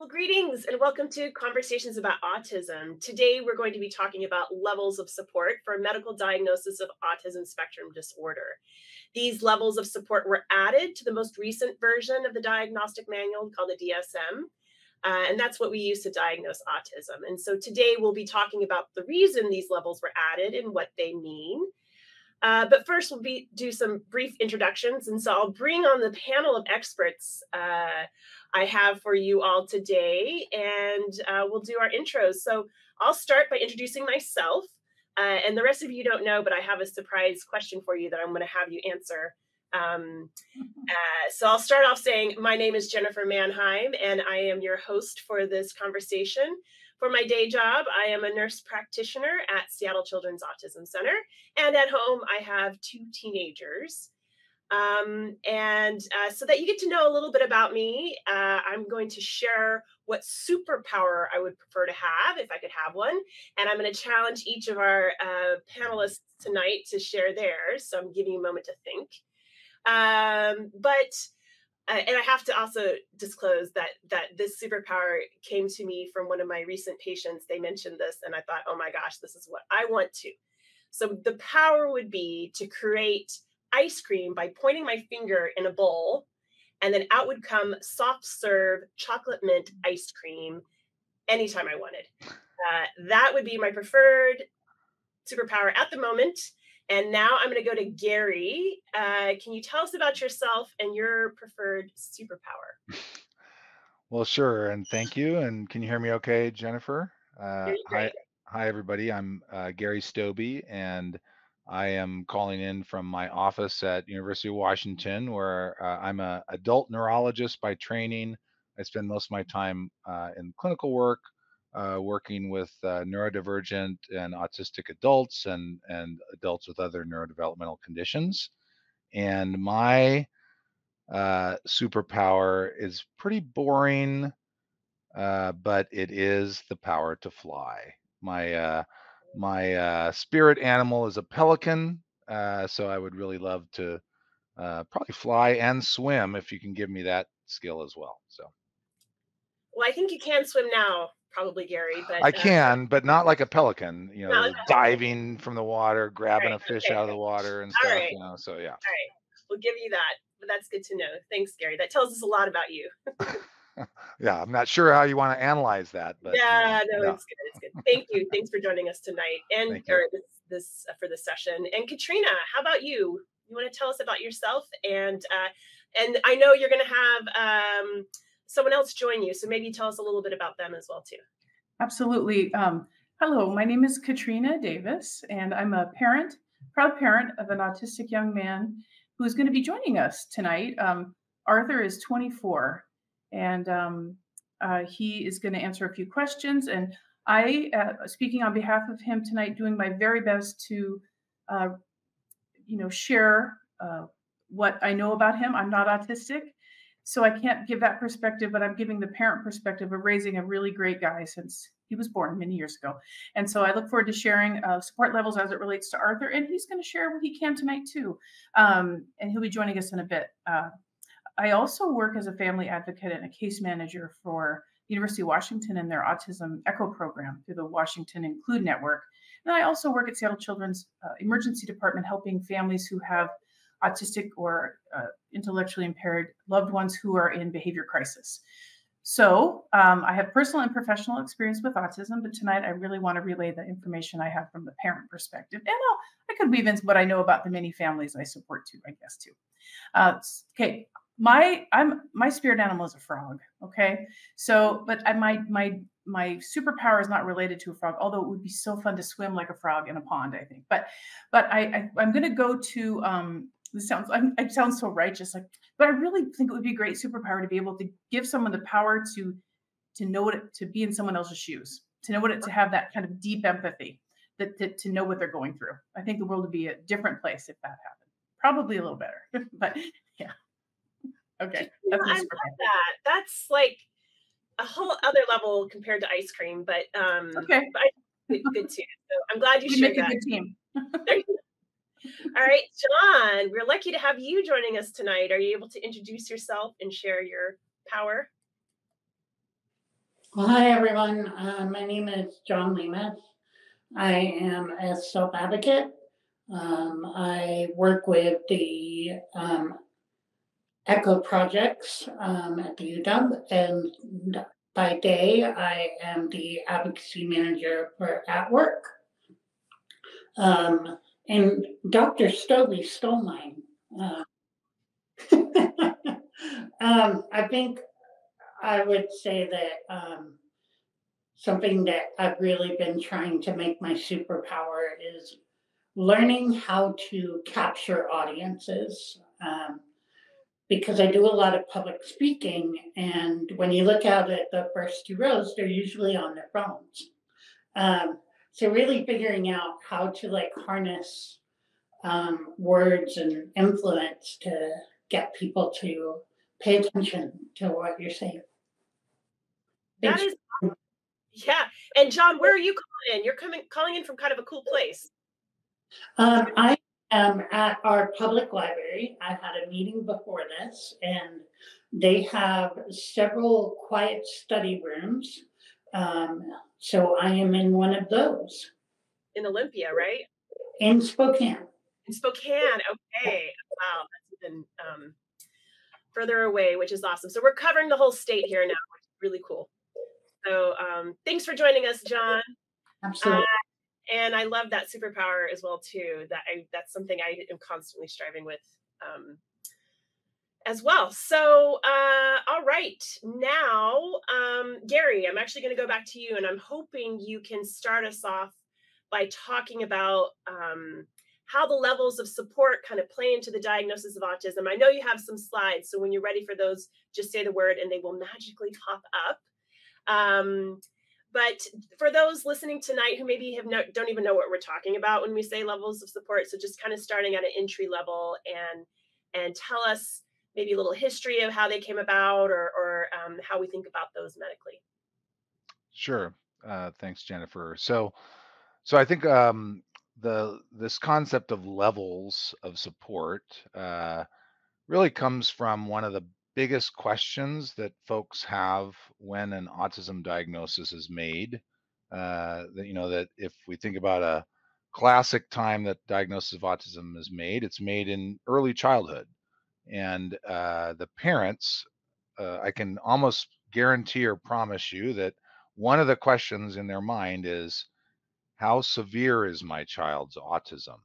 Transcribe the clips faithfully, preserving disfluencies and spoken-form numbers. Well, greetings and welcome to Conversations About Autism. Today, we're going to be talking about levels of support for a medical diagnosis of autism spectrum disorder. These levels of support were added to the most recent version of the diagnostic manual called the D S M, uh, and that's what we use to diagnose autism. And so today, we'll be talking about the reason these levels were added and what they mean. Uh, but first, we'll be, do some brief introductions, and so I'll bring on the panel of experts uh, I have for you all today, and uh, we'll do our intros. So I'll start by introducing myself, uh, and the rest of you don't know, but I have a surprise question for you that I'm going to have you answer. Um, uh, so I'll start off saying, my name is Jennifer Mannheim, and I am your host for this conversation. For my day job, I am a nurse practitioner at Seattle Children's Autism Center, and at home I have two teenagers. Um, and uh, so that you get to know a little bit about me, uh, I'm going to share what superpower I would prefer to have if I could have one, and I'm going to challenge each of our uh, panelists tonight to share theirs. So I'm giving you a moment to think. Um, but. Uh, and I have to also disclose that that this superpower came to me from one of my recent patients. They mentioned this, and I thought, oh my gosh, this is what I want to. So the power would be to create ice cream by pointing my finger in a bowl, and then out would come soft serve chocolate mint ice cream anytime I wanted. Uh, that would be my preferred superpower at the moment. And now I'm going to go to Gary. Uh, can you tell us about yourself and your preferred superpower? Well, sure. And thank you. And can you hear me okay, Jennifer? Uh, hi, hi, everybody. I'm uh, Gary Stobbe, and I am calling in from my office at University of Washington, where uh, I'm an adult neurologist by training. I spend most of my time uh, in clinical work, Uh, working with uh, neurodivergent and autistic adults and, and adults with other neurodevelopmental conditions. And my uh, superpower is pretty boring, uh, but it is the power to fly. My, uh, my uh, spirit animal is a pelican, uh, so I would really love to uh, probably fly and swim if you can give me that skill as well. So, well, I think you can swim now. Probably, Gary, but I can, uh, but not like a pelican, you know, diving from the water, grabbing right, a fish okay. out of the water and stuff, right. you know, so yeah. All right, we'll give you that, but that's good to know. Thanks, Gary. That tells us a lot about you. Yeah, I'm not sure how you want to analyze that, but yeah, you know, no, no, it's good, it's good. Thank you. Thanks for joining us tonight and or this, this uh, for this session. And Katrina, how about you? You want to tell us about yourself? And uh, and I know you're going to have um. someone else join you. So maybe tell us a little bit about them as well too. Absolutely. Um, hello, my name is Katrina Davis, and I'm a parent, proud parent of an autistic young man who is going to be joining us tonight. Um, Arthur is twenty-four, and um, uh, he is going to answer a few questions. And I, uh, speaking on behalf of him tonight, doing my very best to, uh, you know, share uh, what I know about him. I'm not autistic, so I can't give that perspective, but I'm giving the parent perspective of raising a really great guy since he was born many years ago. And so I look forward to sharing uh, support levels as it relates to Arthur, and he's going to share what he can tonight too. Um, and he'll be joining us in a bit. Uh, I also work as a family advocate and a case manager for the University of Washington and their Autism ECHO program through the Washington Include Network. And I also work at Seattle Children's uh, Emergency Department, helping families who have autistic or uh, intellectually impaired loved ones who are in behavior crisis. So um, I have personal and professional experience with autism, but tonight I really want to relay the information I have from the parent perspective. And I'll, I could weave in what I know about the many families I support too, I guess too. Uh, okay, my I'm my spirit animal is a frog. Okay, so but I, my my my superpower is not related to a frog, although it would be so fun to swim like a frog in a pond, I think. But but I, I I'm going to go to um, This sounds, I'm, I sound so righteous, like, but I really think it would be a great superpower to be able to give someone the power to, to know what it, to be in someone else's shoes, to know what it, to have that kind of deep empathy, that to, to know what they're going through. I think the world would be a different place if that happened. Probably a little better, but yeah. Okay. That's yeah, I love that. That's like a whole other level compared to ice cream, but um, okay. But I think it's good too. So I'm glad you we shared make that. A good team. All right, John, we're lucky to have you joining us tonight. Are you able to introduce yourself and share your power? Well, hi, everyone. Uh, my name is John Lemus. I am a self-advocate. Um, I work with the um, ECHO projects um, at the U W, and by day, I am the advocacy manager for At Work. Um, and Doctor Stobbe stole mine. Uh, um, I think I would say that um, something that I've really been trying to make my superpower is learning how to capture audiences, um, because I do a lot of public speaking, and when you look out at the first two rows, they're usually on their phones. Um, so really figuring out how to like harness um, words and influence to get people to pay attention to what you're saying. That is, yeah. And John, where are you calling in? You're coming calling in from kind of a cool place. Um, I am at our public library. I had a meeting before this, and they have several quiet study rooms. Um, so I am in one of those. In Olympia, right? In Spokane. In Spokane. Okay. Wow. That's been, um, further away, which is awesome. So we're covering the whole state here now, which is really cool. So um, thanks for joining us, John. Absolutely. Uh, and I love that superpower as well, too. That I, that's something I am constantly striving with um, as well. So uh, all right, now, um, Gary, I'm actually going to go back to you, and I'm hoping you can start us off by talking about um, how the levels of support kind of play into the diagnosis of autism. I know you have some slides, so when you're ready for those, just say the word and they will magically pop up. Um, but for those listening tonight who maybe have no, don't even know what we're talking about when we say levels of support, so just kind of starting at an entry level, and and tell us maybe a little history of how they came about, or, or um, how we think about those medically. Sure. Uh, thanks, Jennifer. So, so I think... Um, The, this concept of levels of support uh, really comes from one of the biggest questions that folks have when an autism diagnosis is made. Uh, that, you know, that if we think about a classic time that diagnosis of autism is made, it's made in early childhood. And uh, the parents, uh, I can almost guarantee or promise you that one of the questions in their mind is, how severe is my child's autism?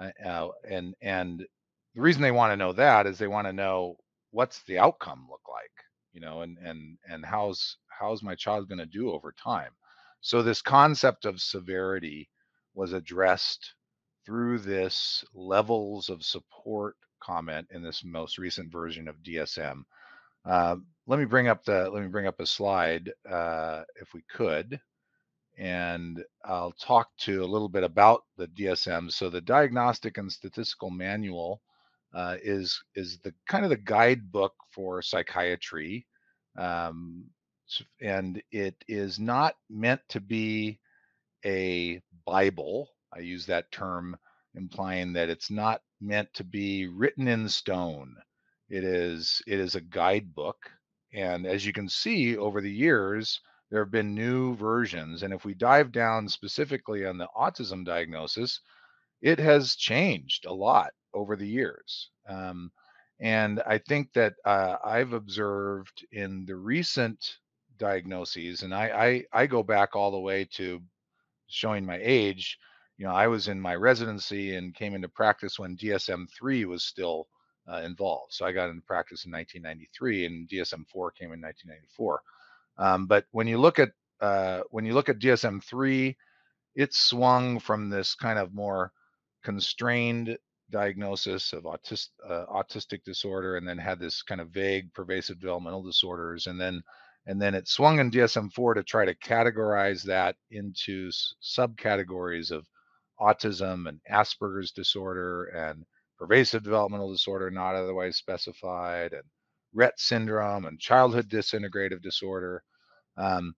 Uh, and and the reason they want to know that is they want to know what's the outcome look like, you know, and and and how's how's my child going to do over time? So this concept of severity was addressed through this levels of support comment in this most recent version of D S M. Uh, let me bring up the let me bring up a slide uh, if we could. And I'll talk to a little bit about the D S M. So the Diagnostic and Statistical Manual uh, is is the kind of the guidebook for psychiatry, um, and it is not meant to be a Bible. I use that term implying that it's not meant to be written in stone. It is it is a guidebook, and as you can see over the years, there have been new versions. And if we dive down specifically on the autism diagnosis, it has changed a lot over the years. Um, and I think that uh, I've observed in the recent diagnoses, and I, I, I go back all the way to showing my age. You know, I was in my residency and came into practice when D S M three was still uh, involved. So I got into practice in nineteen ninety-three, and D S M four came in nineteen ninety-four. Um, but when you look at uh, when you look at D S M three, it swung from this kind of more constrained diagnosis of autis uh, autistic disorder, and then had this kind of vague pervasive developmental disorders, and then and then it swung in D S M four to try to categorize that into s subcategories of autism and Asperger's disorder and pervasive developmental disorder not otherwise specified, and Rett syndrome and childhood disintegrative disorder. Um,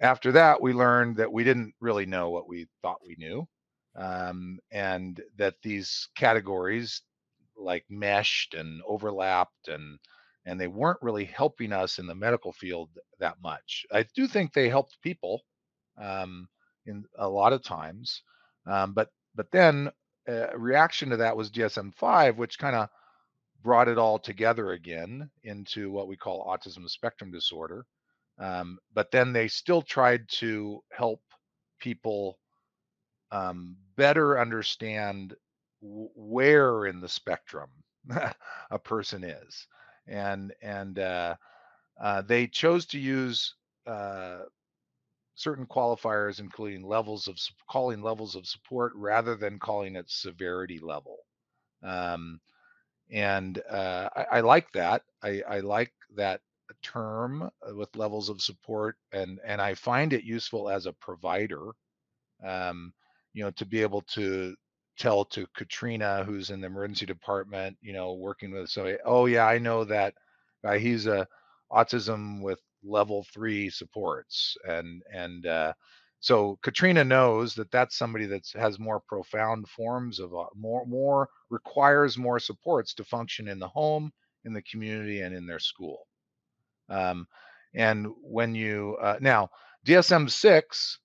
after that, we learned that we didn't really know what we thought we knew, um, and that these categories like meshed and overlapped, and and they weren't really helping us in the medical field that much. I do think they helped people um, in a lot of times, um, but but then a uh, reaction to that was D S M five, which kind of brought it all together again into what we call autism spectrum disorder. Um, but then they still tried to help people um, better understand w- where in the spectrum a person is. And and uh, uh, they chose to use uh, certain qualifiers, including levels of calling levels of support rather than calling it severity level. Um, and uh, I, I like that. I, I like that term with levels of support, and and I find it useful as a provider, um, you know, to be able to tell to Katrina, who's in the emergency department, you know, working with somebody, oh yeah, I know that guy, he's a autism with level three supports, and and uh, so Katrina knows that that's somebody that has more profound forms of uh, more more requires more supports to function in the home, in the community, and in their school. Um, and when you, uh, now D S M six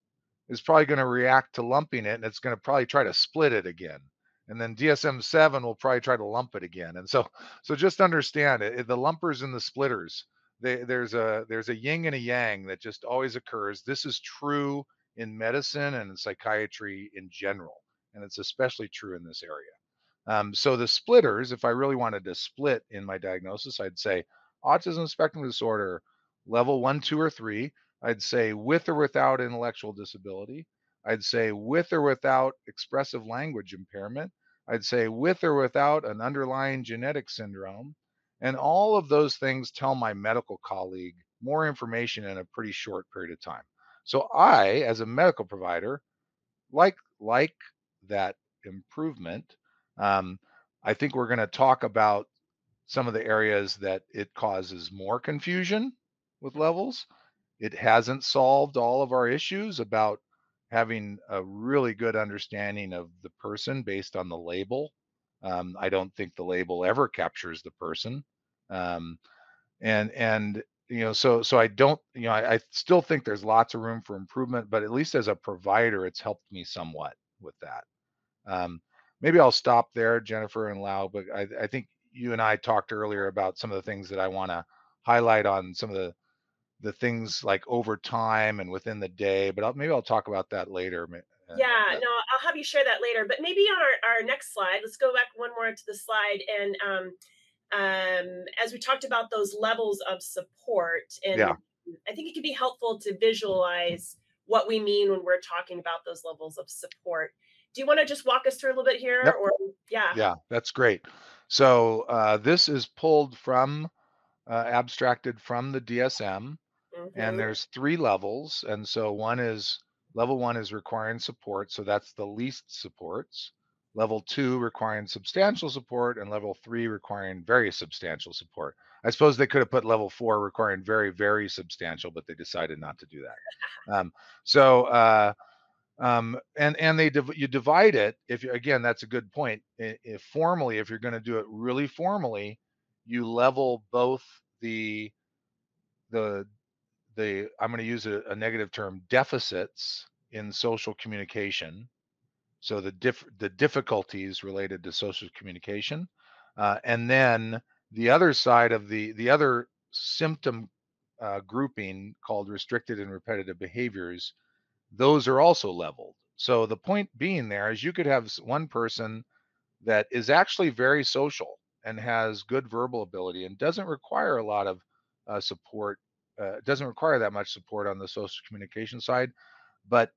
is probably going to react to lumping it, and it's going to probably try to split it again. And then D S M seven will probably try to lump it again. And so, so just understand it, the lumpers and the splitters, they, there's a, there's a yin and a yang that just always occurs. This is true in medicine and in psychiatry in general, and it's especially true in this area. Um, so the splitters, if I really wanted to split in my diagnosis, I'd say, autism spectrum disorder, level one, two, or three, I'd say with or without intellectual disability. I'd say with or without expressive language impairment. I'd say with or without an underlying genetic syndrome. And all of those things tell my medical colleague more information in a pretty short period of time. So I, as a medical provider, like, like that improvement. Um, I think we're going to talk about some of the areas that it causes more confusion with levels. It hasn't solved all of our issues about having a really good understanding of the person based on the label. Um, I don't think the label ever captures the person. Um, and, and, you know, so, so I don't, you know, I, I still think there's lots of room for improvement, but at least as a provider, it's helped me somewhat with that. Um, maybe I'll stop there, Jennifer and Lau, but I, I think you and I talked earlier about some of the things that I want to highlight on some of the the things like over time and within the day, but I'll, maybe I'll talk about that later. Yeah, uh, no, I'll have you share that later, but maybe on our, our next slide, let's go back one more to the slide. And um, um, as we talked about those levels of support, and yeah. I think it could be helpful to visualize what we mean when we're talking about those levels of support. Do you want to just walk us through a little bit here? Yep. Or yeah. Yeah, that's great. So uh, this is pulled from, uh, abstracted from the D S M, mm-hmm. and there's three levels. And so one is, level one is requiring support. So that's the least supports. Level two requiring substantial support, and level three requiring very substantial support. I suppose they could have put level four requiring very, very substantial, but they decided not to do that. Um, so, uh, Um, and, and they, div- you divide it. If you, again, that's a good point. If, if formally, if you're going to do it really formally, you level both the, the, the, I'm going to use a, a negative term, deficits in social communication. So the diff- the difficulties related to social communication. Uh, and then the other side of the, the other symptom uh, grouping called restricted and repetitive behaviors, those are also leveled. So the point being there is you could have one person that is actually very social and has good verbal ability and doesn't require a lot of uh, support, uh, doesn't require that much support on the social communication side, but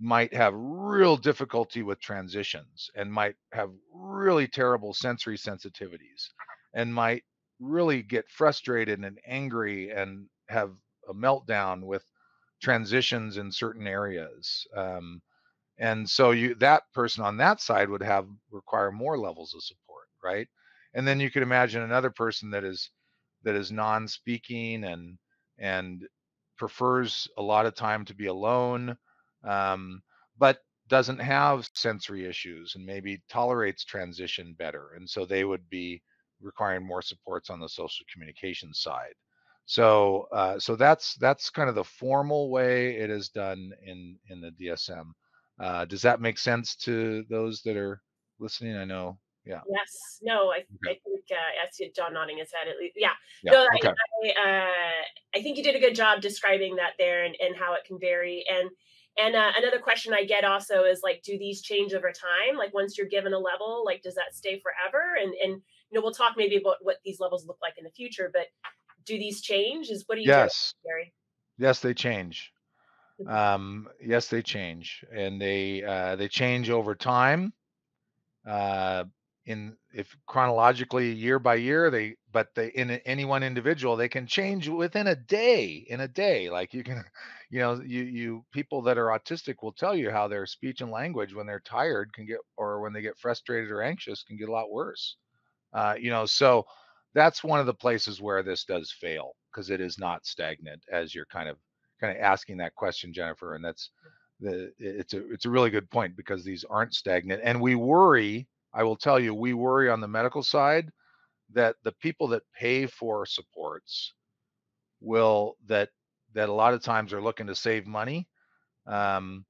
might have real difficulty with transitions and might have really terrible sensory sensitivities and might really get frustrated and angry and have a meltdown with transitions in certain areas, um, and so you that person on that side would have require more levels of support, right? And then you could imagine another person that is that is non-speaking and and prefers a lot of time to be alone, um, but doesn't have sensory issues and maybe tolerates transition better, and so they would be requiring more supports on the social communication side. So, uh, so that's that's kind of the formal way it is done in in the D S M. Uh, does that make sense to those that are listening? I know, yeah. Yes. No, I, okay. I think uh, I see John nodding his head. At least, yeah. yeah. No, okay. I I, uh, I think you did a good job describing that there and and how it can vary. And and uh, another question I get also is like, do these change over time? Like once you're given a level, like does that stay forever? And and you know, we'll talk maybe about what these levels look like in the future, but. Do these change? Is what do you yes. do, Gary? Yes, they change. Um, yes, they change, and they uh, they change over time. Uh, in if chronologically, year by year, they but they in any one individual they can change within a day. In a day, like you can, you know, you you people that are autistic will tell you how their speech and language when they're tired can get, or when they get frustrated or anxious, can get a lot worse. Uh, you know, so. That's one of the places where this does fail, because it is not stagnant, as you're kind of kind of asking that question, Jennifer. And that's the it's a it's a really good point, because these aren't stagnant. And we worry, I will tell you, we worry on the medical side that the people that pay for supports will that that a lot of times are looking to save money. Um,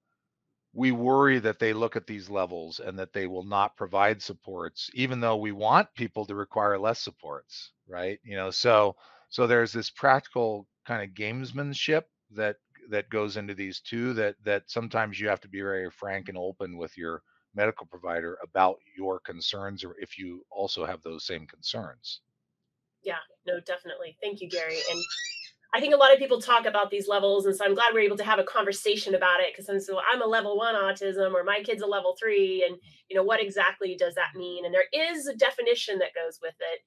we worry that they look at these levels and that they will not provide supports, even though we want people to require less supports, right? You know, so so there's this practical kind of gamesmanship that that goes into these two, that that sometimes you have to be very frank and open with your medical provider about your concerns, or if you also have those same concerns. Yeah, no, definitely. Thank you, Gary. And I think a lot of people talk about these levels, and so I'm glad we're able to have a conversation about it, because so I'm a level one autism, or my kid's a level three, and you know, what exactly does that mean? And there is a definition that goes with it,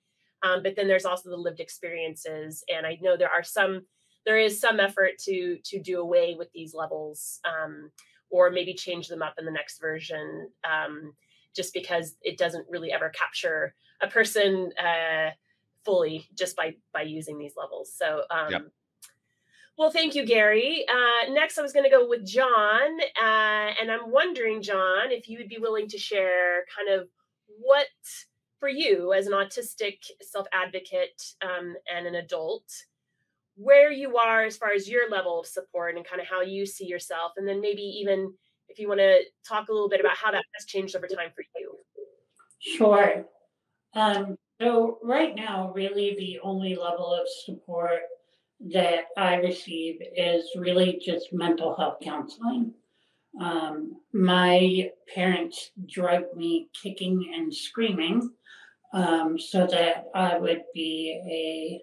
um, but then there's also the lived experiences, and I know there are some, there is some effort to to do away with these levels, um, or maybe change them up in the next version, um, just because it doesn't really ever capture a person uh, fully just by by using these levels. So. Um, yep. Well, thank you, Gary. Uh, next, I was going to go with John. Uh, and I'm wondering, John, if you would be willing to share kind of what, for you as an autistic self-advocate um, and an adult, where you are as far as your level of support and kind of how you see yourself. And then maybe even if you want to talk a little bit about how that has changed over time for you. Sure. Um, so right now, really the only level of support that I receive is really just mental health counseling. Um, my parents drugged me kicking and screaming um, so that I would be a,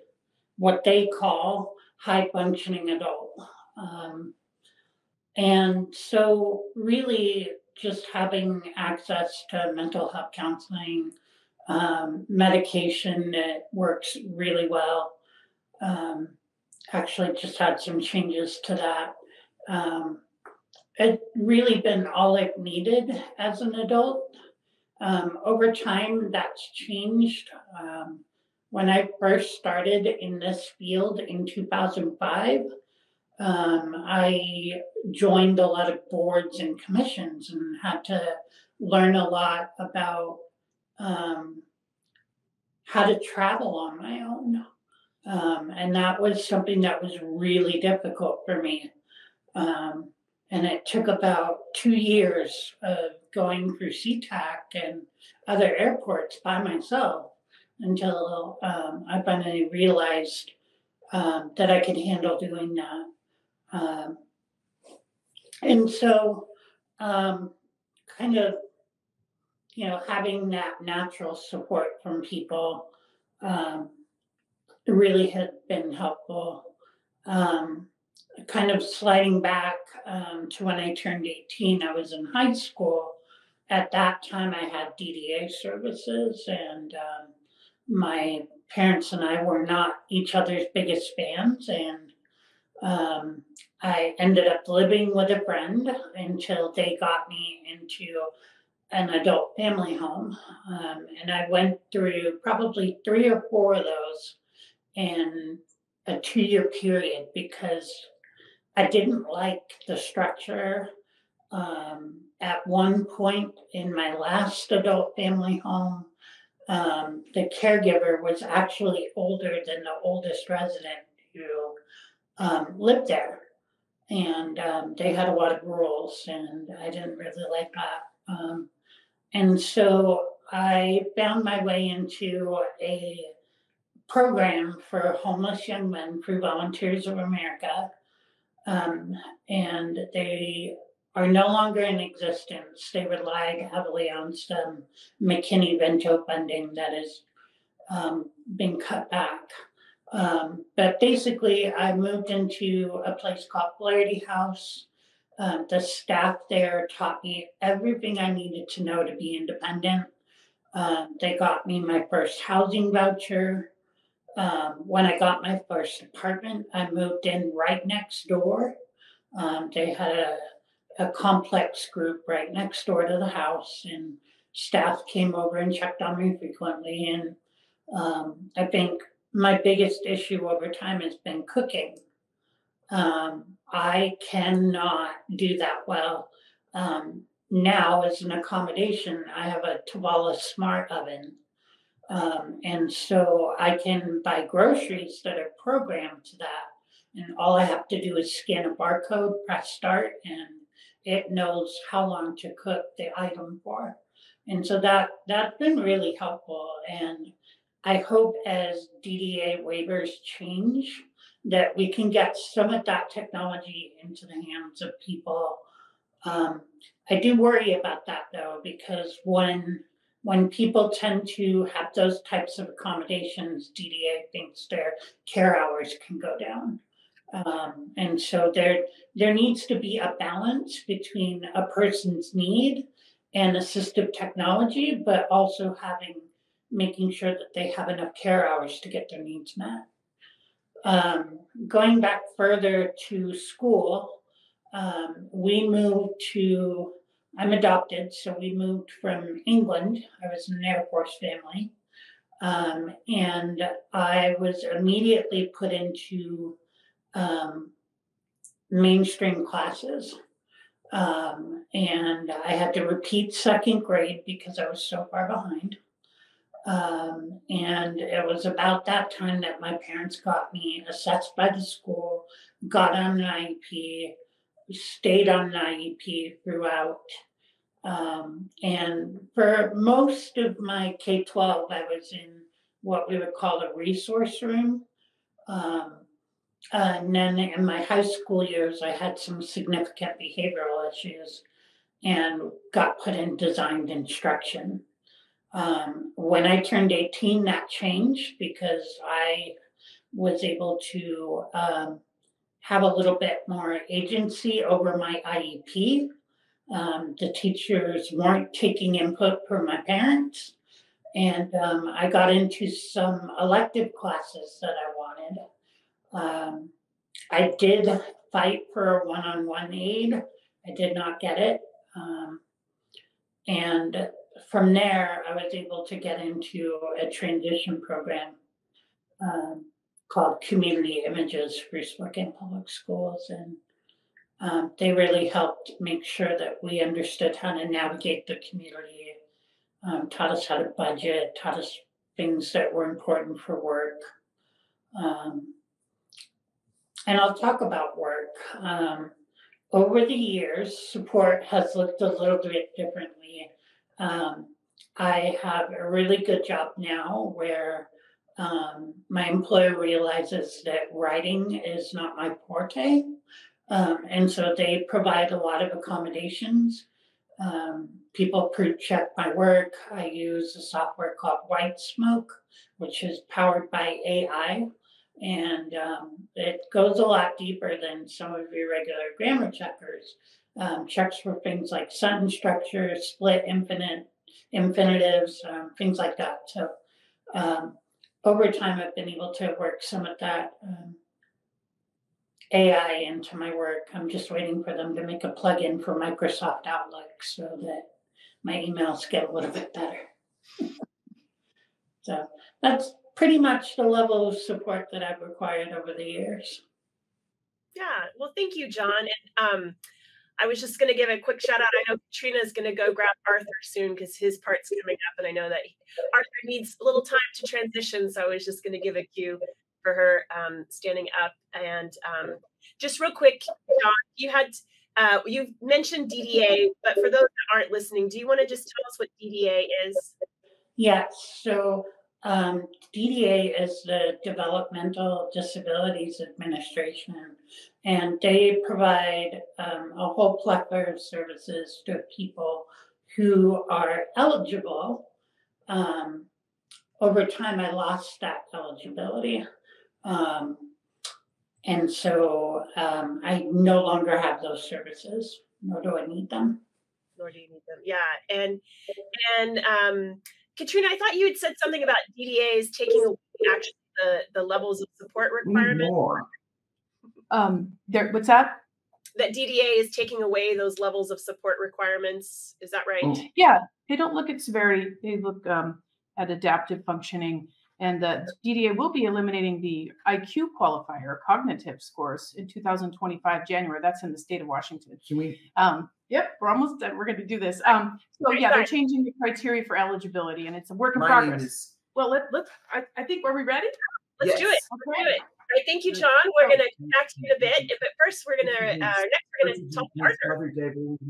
what they call, high functioning adult. Um, and so really just having access to mental health counseling, um, medication that works really well. Um, Actually, just had some changes to that. Um, it's really been all I've needed as an adult. Um, over time, that's changed. Um, when I first started in this field in two thousand five, um, I joined a lot of boards and commissions and had to learn a lot about um, how to travel on my own. Um, and that was something that was really difficult for me. Um, and it took about two years of going through SeaTac and other airports by myself until um, I finally realized um, that I could handle doing that. Um, and so um, kind of, you know, having that natural support from people, um, really had been helpful. Um, kind of sliding back um, to when I turned eighteen, I was in high school. At that time, I had D D A services, and um, my parents and I were not each other's biggest fans. And um, I ended up living with a friend until they got me into an adult family home. Um, and I went through probably three or four of those in a two-year period because I didn't like the structure. Um, at one point in my last adult family home, um, the caregiver was actually older than the oldest resident who um, lived there. And um, they had a lot of rules, and I didn't really like that. Um, and so I found my way into a program for homeless young men through Volunteers of America. Um, and they are no longer in existence. They relied heavily on some McKinney-Vento funding that has um, been cut back. Um, but basically, I moved into a place called Clarity House. Uh, the staff there taught me everything I needed to know to be independent. Uh, they got me my first housing voucher. Um, when I got my first apartment, I moved in right next door. Um, they had a, a complex group right next door to the house, and staff came over and checked on me frequently. And um, I think my biggest issue over time has been cooking. Um, I cannot do that well. Um, now, as an accommodation, I have a Tovala smart oven. Um, and so I can buy groceries that are programmed to that. And all I have to do is scan a barcode, press start, and it knows how long to cook the item for. And so that, that's been really helpful. And I hope as D D A waivers change that we can get some of that technology into the hands of people. Um, I do worry about that, though, because when When people tend to have those types of accommodations, D D A thinks their care hours can go down. Um, and so there, there needs to be a balance between a person's need and assistive technology, but also having, making sure that they have enough care hours to get their needs met. Um, going back further to school, um, we moved to I'm adopted, so we moved from England. I was in an Air Force family. Um, and I was immediately put into um, mainstream classes. Um, and I had to repeat second grade because I was so far behind. Um, and it was about that time that my parents got me assessed by the school, got on an I E P, stayed on an I E P throughout. Um, and for most of my K twelve, I was in what we would call a resource room. Um, uh, and then in my high school years, I had some significant behavioral issues and got put in designed instruction. Um, when I turned eighteen, that changed because I was able to um, have a little bit more agency over my I E P. Um, the teachers weren't taking input from my parents. And um, I got into some elective classes that I wanted. Um, I did fight for a one-on-one aid. I did not get it. Um, and from there, I was able to get into a transition program Um, called Community Images for Spokane Public Schools. And um, they really helped make sure that we understood how to navigate the community, um, taught us how to budget, taught us things that were important for work. Um, and I'll talk about work. Um, over the years, support has looked a little bit differently. Um, I have a really good job now where Um, my employer realizes that writing is not my forte, um, and so they provide a lot of accommodations. Um, people pre-check my work. I use a software called White Smoke, which is powered by A I, and um, it goes a lot deeper than some of your regular grammar checkers. Um, checks for things like sentence structure, split infinite, infinitives, um, things like that. So. Um, Over time, I've been able to work some of that um, A I into my work. I'm just waiting for them to make a plugin for Microsoft Outlook so that my emails get a little bit better. So that's pretty much the level of support that I've required over the years. Yeah. Well, thank you, John. And um, I was just going to give a quick shout out. I know Katrina's going to go grab Arthur soon because his part's coming up, and I know that he, Arthur needs a little time to transition. So I was just going to give a cue for her um, standing up. And um, just real quick, John, you had uh, you mentioned D D A, but for those that aren't listening, do you want to just tell us what D D A is? Yes. So um, D D A is the Developmental Disabilities Administration, and they provide um, a whole plethora of services to people who are eligible. Um, over time, I lost that eligibility. Um, and so um, I no longer have those services, nor do I need them. Nor do you need them, yeah. And, and um, Katrina, I thought you had said something about D D As taking away actually the, the levels of support requirements. More. Um, there, what's that? That D D A is taking away those levels of support requirements. Is that right? Oh. Yeah, they don't look at severity. They look um, at adaptive functioning. And the D D A will be eliminating the I Q qualifier, cognitive scores, in two thousand twenty-five, January. That's in the state of Washington. Can we? Um, yep, we're almost done. We're going to do this. Um, so, yeah, they're changing the criteria for eligibility, and it's a work in My progress. Is... Well, let, let's, I, I think, are we ready? Let's yes. do it. Let's okay. do it. All right, thank you, John. We're going to come back to you in a bit, but first we're going to, uh, next we're going to talk to Arthur.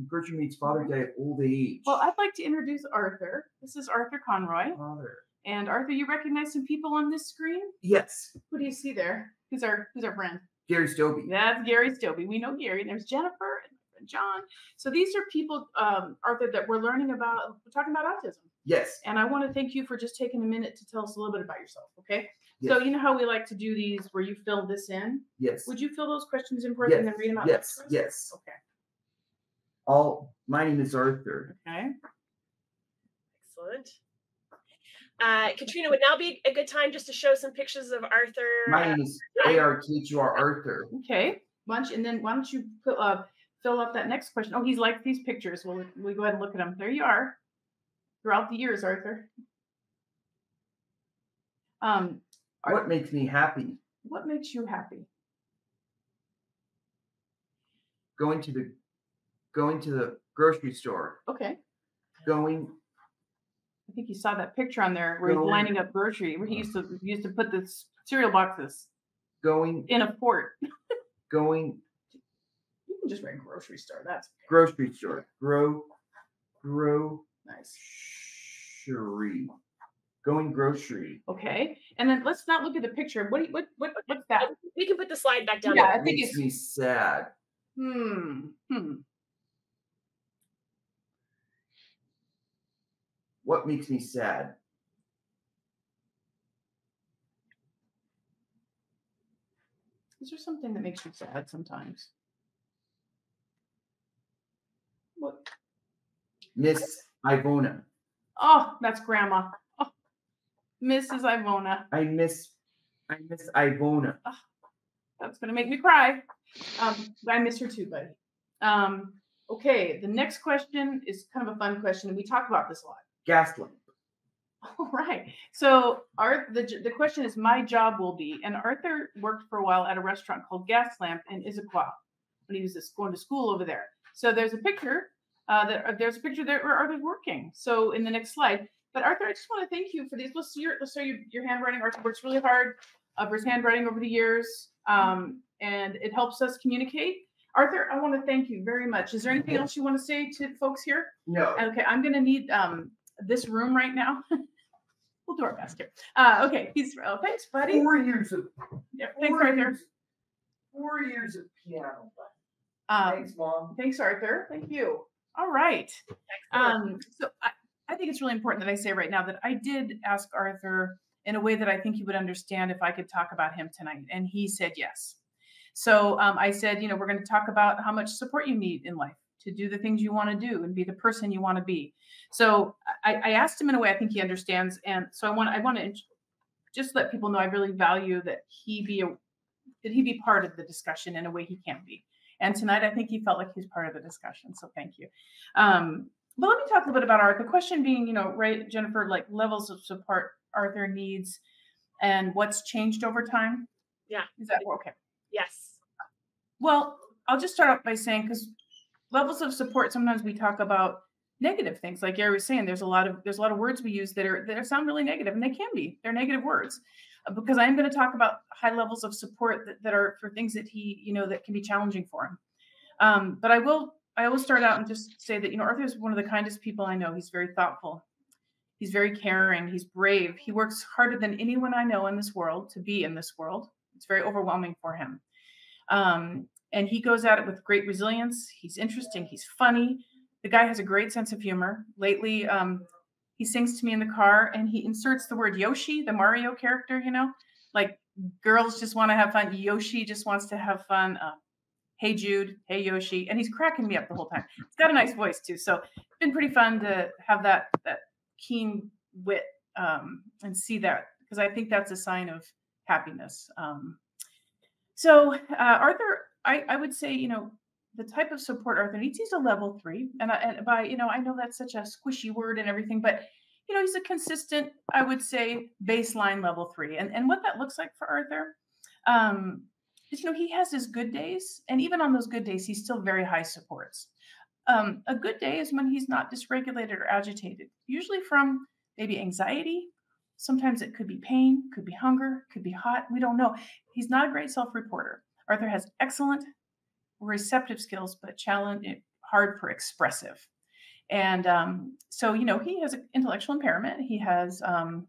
Gertrude meets Father Day of Old Age. Well, I'd like to introduce Arthur. This is Arthur Conroy. Father. And Arthur, you recognize some people on this screen? Yes. Who do you see there? Who's our, who's our friend? Gary Stobbe. That's Gary Stobbe. We know Gary. And there's Jennifer and John. So these are people, um, Arthur, that we're learning about, we're talking about autism. Yes. And I want to thank you for just taking a minute to tell us a little bit about yourself, okay? Yes. So you know how we like to do these where you fill this in? Yes. Would you fill those questions in for us yes. and then read them out? Yes, yes. Okay. All, my name is Arthur. Okay. Excellent. Uh, Katrina, would now be a good time just to show some pictures of Arthur. My name is A R T H U R Arthur. Okay. Why don't you, and then why don't you fill up, fill up that next question? Oh, he's like these pictures. We'll, we'll go ahead and look at them. There you are. Throughout the years, Arthur. Um, what makes me happy? What makes you happy? Going to the going to the grocery store. Okay. Going. I think you saw that picture on there where going, he's lining up grocery. Where he used to he used to put the cereal boxes. Going in a fort. Going. You can just write grocery store. That's okay. Grocery store. Grow. Grow. Nice. Grocery. Going grocery. Okay, and then let's not look at the picture. What? What? What? What's that? We can put the slide back down. Yeah, I think it's makes me sad. Hmm. Hmm. What makes me sad? Is there something that makes you sad sometimes? What? Miss Ivona. Oh, that's Grandma. Missus Ivona. I miss, I miss Ivona. Oh, that's going to make me cry. Um, I miss her too, buddy. Um, okay, the next question is kind of a fun question, and we talk about this a lot. Gaslamp. All right. So, Art, the the question is, my job will be, and Arthur worked for a while at a restaurant called Gaslamp in Issaquah when he was going to school over there. So there's a picture. Uh, that, there's a picture there where Arthur's working. So in the next slide. But Arthur, I just want to thank you for these. Let's see your, let's see your, your handwriting. Arthur works really hard uh, for his handwriting over the years, um, and it helps us communicate. Arthur, I want to thank you very much. Is there anything else you want to say to folks here? No. Okay, I'm going to need um, this room right now. We'll do our best here. Uh, okay, he's, oh, thanks, buddy. Four years of, yeah, thanks, Arthur. Years, four years of piano. Um, thanks, Mom. Thanks, Arthur. Thank you. All right. Um, so I, I think it's really important that I say right now that I did ask Arthur in a way that I think he would understand if I could talk about him tonight. And he said, yes. So um, I said, you know, we're going to talk about how much support you need in life to do the things you want to do and be the person you want to be. So I, I asked him in a way I think he understands. And so I want, I want to just let people know I really value that he be, a, that he be part of the discussion in a way he can't be. And tonight, I think he felt like he's part of the discussion. So thank you. Um, But let me talk a little bit about Arthur. The question being, you know, right, Jennifer, like levels of support Arthur needs and what's changed over time. Yeah. Is that okay? Yes. Well, I'll just start out by saying, because levels of support, sometimes we talk about negative things. Like Gary was saying, there's a lot of, there's a lot of words we use that are, that sound really negative, and they can be, they're negative words, because I'm going to talk about high levels of support that, that are for things that he, you know, that can be challenging for him. Um, but I will, I always start out and just say that, you know, Arthur is one of the kindest people I know. He's very thoughtful. He's very caring. He's brave. He works harder than anyone I know in this world to be in this world. It's very overwhelming for him. Um, and he goes at it with great resilience. He's interesting. He's funny. The guy has a great sense of humor. Lately, um, he sings to me in the car, and he inserts the word Yoshi, the Mario character, you know, like girls just want to have fun. Yoshi just wants to have fun. Uh, hey, Jude. Hey, Yoshi. And he's cracking me up the whole time. He's got a nice voice, too. So it's been pretty fun to have that, that keen wit um, and see that, because I think that's a sign of happiness. Um, so uh, Arthur, I, I would say, you know, the type of support Arthur needs, he's a level three. And, I, and by, you know, I know that's such a squishy word and everything, but, you know, he's a consistent, I would say, baseline level three. And, and what that looks like for Arthur um, is, you know, he has his good days. And even on those good days, he's still very high supports. Um, a good day is when he's not dysregulated or agitated, usually from maybe anxiety. Sometimes it could be pain, could be hunger, could be hot. We don't know. He's not a great self-reporter. Arthur has excellent receptive skills, but challenge hard for expressive. And um, so, you know, he has an intellectual impairment. He has, um,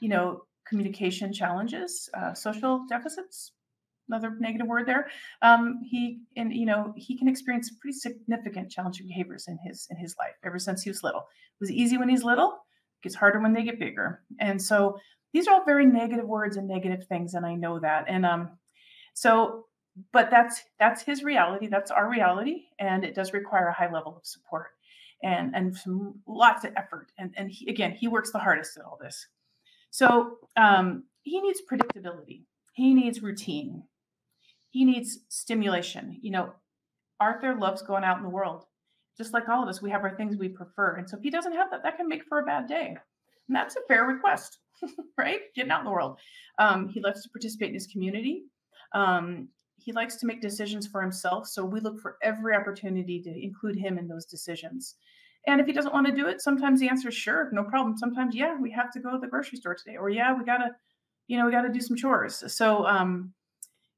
you know, communication challenges, uh, social deficits. Another negative word there. Um, he and you know he can experience pretty significant challenging behaviors in his in his life ever since he was little. It was easy when he's little. It gets harder when they get bigger. And so these are all very negative words and negative things, and I know that. And um, so, but that's that's his reality. That's our reality, and it does require a high level of support and and some, lots of effort. And and he, again, he works the hardest at all this. So um, he needs predictability. He needs routine. He needs stimulation. You know, Arthur loves going out in the world. Just like all of us, we have our things we prefer. And so if he doesn't have that, that can make for a bad day. And that's a fair request, right? Getting out in the world. Um, he loves to participate in his community. Um, he likes to make decisions for himself. So we look for every opportunity to include him in those decisions. And if he doesn't want to do it, sometimes the answer is sure, no problem. Sometimes, yeah, we have to go to the grocery store today. Or yeah, we got to, you know, we got to do some chores. So, um,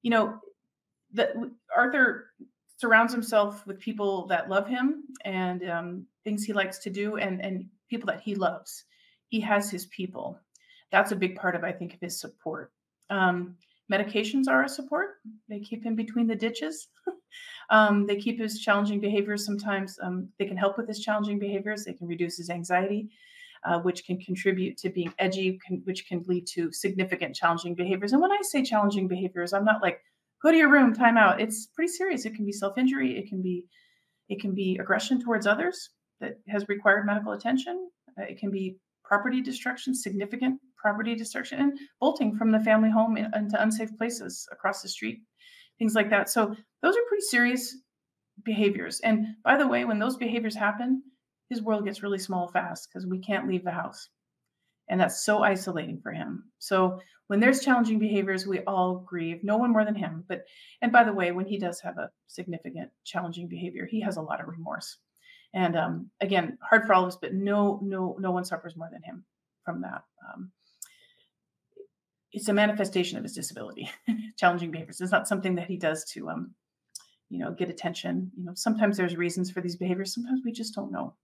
you know, that Arthur surrounds himself with people that love him and um, things he likes to do and, and people that he loves. He has his people. That's a big part of, I think, of his support. Um, medications are a support. They keep him between the ditches. um, they keep his challenging behaviors sometimes. Um, they can help with his challenging behaviors. They can reduce his anxiety, uh, which can contribute to being edgy, can, which can lead to significant challenging behaviors. And when I say challenging behaviors, I'm not like, go to your room, time out. It's pretty serious. It can be self-injury. It can be, it can be aggression towards others that has required medical attention. Uh, it can be property destruction, significant property destruction, and bolting from the family home in, into unsafe places across the street, things like that. So those are pretty serious behaviors. And by the way, when those behaviors happen, his world gets really small fast because we can't leave the house. And that's so isolating for him. So when there's challenging behaviors, we all grieve, no one more than him. But, and by the way, when he does have a significant challenging behavior, he has a lot of remorse. And um, again, hard for all of us, but no, no, no one suffers more than him from that. Um, it's a manifestation of his disability, challenging behaviors. It's not something that he does to, um, you know, get attention. You know, sometimes there's reasons for these behaviors. Sometimes we just don't know.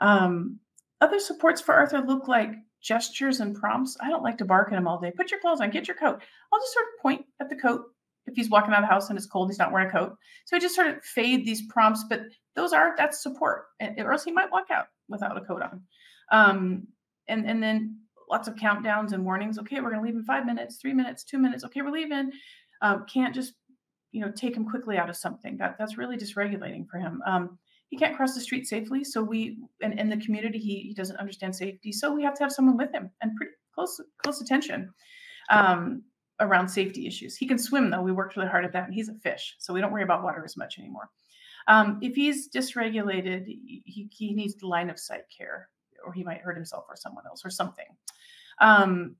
Um, other supports for Arthur look like gestures and prompts. I don't like to bark at him all day. Put your clothes on, get your coat. I'll just sort of point at the coat. If he's walking out of the house and it's cold, he's not wearing a coat. So I just sort of fade these prompts, but those are, that's support. And, or else he might walk out without a coat on. Um, and, and then lots of countdowns and warnings. Okay, we're going to leave in five minutes, three minutes, two minutes. Okay, we're leaving. Um, can't just, you know, take him quickly out of something. That, that's really dysregulating for him. Um, He can't cross the street safely. So we, and in the community, he, he doesn't understand safety. So we have to have someone with him and pretty close, close attention um, around safety issues. He can swim though. We worked really hard at that, and he's a fish. So we don't worry about water as much anymore. Um, if he's dysregulated, he, he needs line of sight care, or he might hurt himself or someone else or something. Um,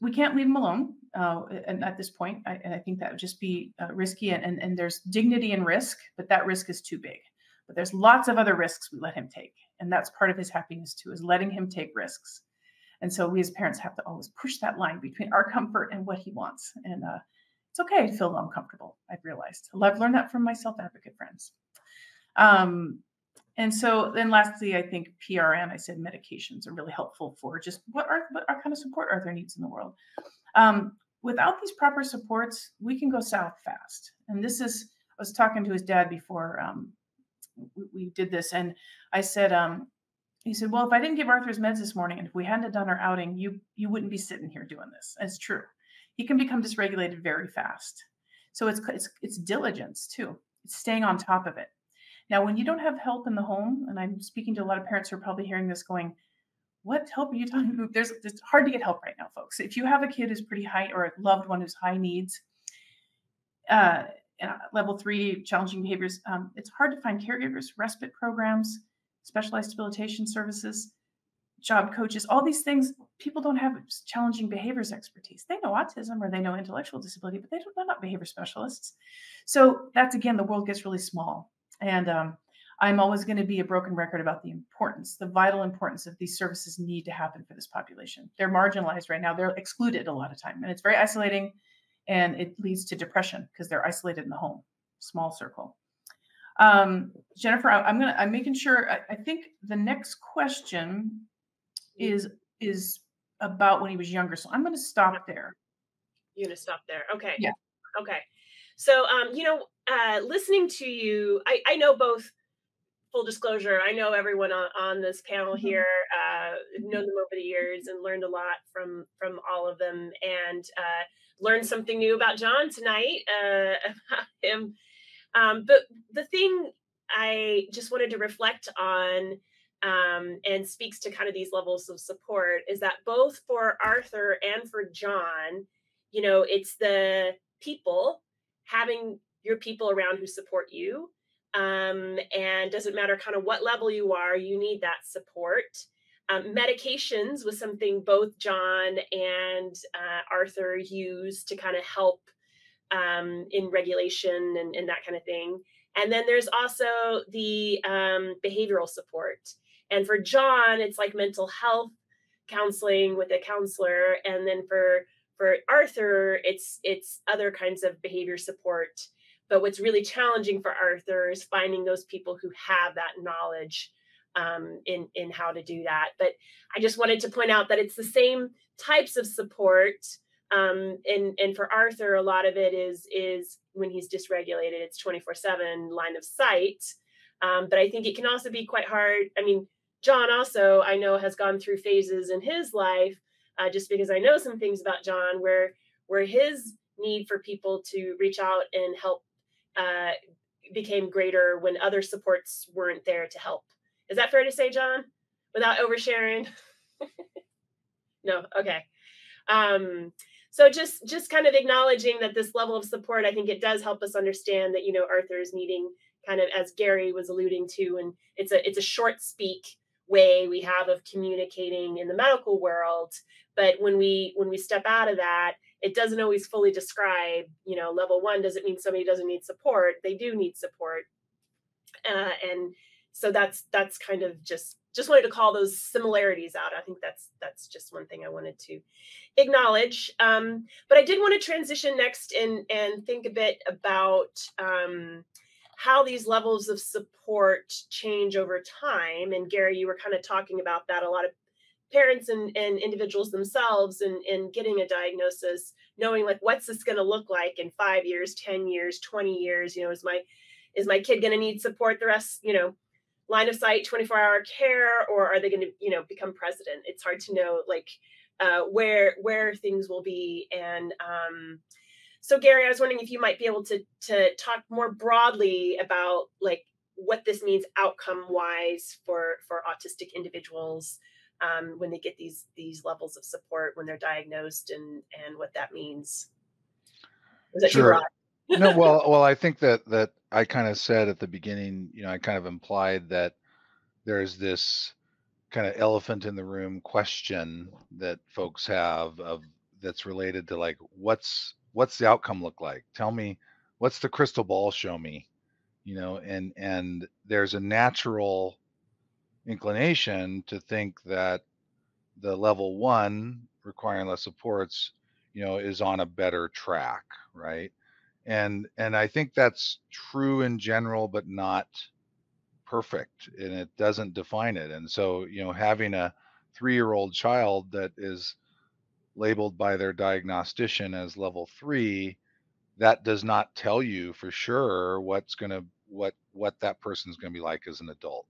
we can't leave him alone. Uh, and at this point, I, and I think that would just be uh, risky, and, and, and there's dignity in risk, but that risk is too big. But there's lots of other risks we let him take. And that's part of his happiness too, is letting him take risks. And so we as parents have to always push that line between our comfort and what he wants. And uh, it's okay to feel uncomfortable, I've realized. I've learned that from my self-advocate friends. Um, and so then lastly, I think P R N, I said medications are really helpful for just what are what our kind of support Arthur needs in the world. Um, without these proper supports, we can go south fast. And this is, I was talking to his dad before um, we, we did this, and I said, um, he said, well, if I didn't give Arthur his meds this morning, and if we hadn't done our outing, you you wouldn't be sitting here doing this. And it's true. He can become dysregulated very fast. So it's, it's, it's diligence too. It's staying on top of it. Now, when you don't have help in the home, and I'm speaking to a lot of parents who are probably hearing this going, what help are you talking about? There's, it's hard to get help right now, folks. If you have a kid who's pretty high or a loved one who's high needs, uh, and level three challenging behaviors, um, it's hard to find caregivers, respite programs, specialized rehabilitation services, job coaches, all these things. People don't have challenging behaviors expertise. They know autism or they know intellectual disability, but they don't, they're not behavior specialists. So that's, again, the world gets really small. And um, I'm always going to be a broken record about the importance, the vital importance of these services need to happen for this population. They're marginalized right now. They're excluded a lot of time, and it's very isolating, and it leads to depression because they're isolated in the home, small circle. Um, Jennifer, I, I'm going to, I'm making sure, I, I think the next question is, is about when he was younger. So I'm going to stop there. You're going to stop there. Okay. Yeah. Okay. So, um, you know, uh, listening to you, I, I know both, full disclosure, I know everyone on, on this panel here, uh, known them over the years and learned a lot from, from all of them, and uh, learned something new about John tonight, uh, about him. Um, but the thing I just wanted to reflect on, um, and speaks to kind of these levels of support, is that both for Arthur and for John, you know, it's the people, having your people around who support you. Um, and doesn't matter kind of what level you are, you need that support. Um, medications was something both John and uh, Arthur used to kind of help um, in regulation and, and that kind of thing. And then there's also the um, behavioral support. And for John, it's like mental health counseling with a counselor. And then for for Arthur, it's it's other kinds of behavior support. But what's really challenging for Arthur is finding those people who have that knowledge um, in, in how to do that. But I just wanted to point out that it's the same types of support. Um, and, and for Arthur, a lot of it is, is when he's dysregulated, it's twenty-four seven line of sight. Um, but I think it can also be quite hard. I mean, John also, I know, has gone through phases in his life, uh, just because I know some things about John, where, where his need for people to reach out and help Uh, became greater when other supports weren't there to help. Is that fair to say, John, without oversharing? No, okay. Um, so just just kind of acknowledging that this level of support, I think it does help us understand that, you know, Arthur is needing kind of, as Gary was alluding to, and it's a, it's a short speak way we have of communicating in the medical world. But when we when we step out of that, it doesn't always fully describe, you know, level one doesn't mean somebody doesn't need support. They do need support. Uh, and so that's, that's kind of just, just wanted to call those similarities out. I think that's, that's just one thing I wanted to acknowledge. Um, but I did want to transition next and, and think a bit about um, how these levels of support change over time. And Gary, you were kind of talking about that, a lot of parents and, and individuals themselves and, and getting a diagnosis, knowing like, what's this going to look like in five years, ten years, twenty years, you know, is my, is my kid going to need support the rest, you know, line of sight, twenty-four hour care, or are they going to, you know, become president? It's hard to know like uh, where, where things will be. And um, so Gary, I was wondering if you might be able to, to talk more broadly about like what this means outcome wise for, for autistic individuals, Um, when they get these these levels of support when they're diagnosed, and and what that means. Was that sure. no, well, well, I think that that I kind of said at the beginning, you know, I kind of implied that there's this kind of elephant in the room question that folks have of that's related to like, what's what's the outcome look like? Tell me, what's the crystal ball show me? you know, and and there's a natural inclination to think that the level one requiring less supports, you know, is on a better track, right? And and I think that's true in general, but not perfect, and it doesn't define it. And so, you know, having a three-year-old child that is labeled by their diagnostician as level three, that does not tell you for sure what's gonna what what that person's gonna be like as an adult.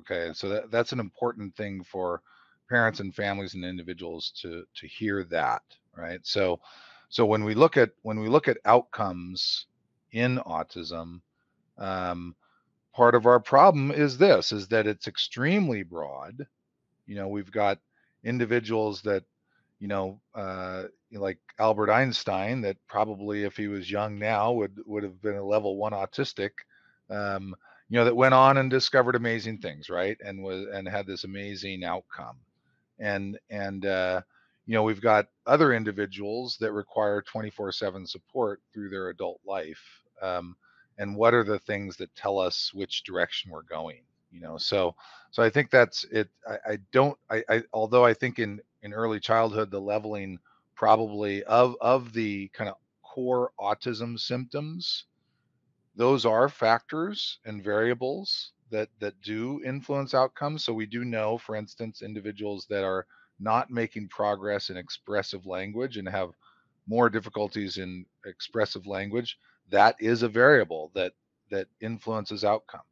Okay, and so that, that's an important thing for parents and families and individuals to to hear that, right? So, so when we look at when we look at outcomes in autism, um, part of our problem is this: is that it's extremely broad. You know, we've got individuals that, you know, uh, like Albert Einstein, that probably if he was young now would would have been a level one autistic. Um, you know, that went on and discovered amazing things, right? And was and had this amazing outcome. And and uh, you know, we've got other individuals that require twenty-four seven support through their adult life. Um, and what are the things that tell us which direction we're going? You know, so so I think that's it. I, I don't. I, I although I think in in early childhood the leveling probably of of the kind of core autism symptoms, those are factors and variables that that do influence outcomes. So we do know, for instance, individuals that are not making progress in expressive language and have more difficulties in expressive language, that is a variable that that influences outcome.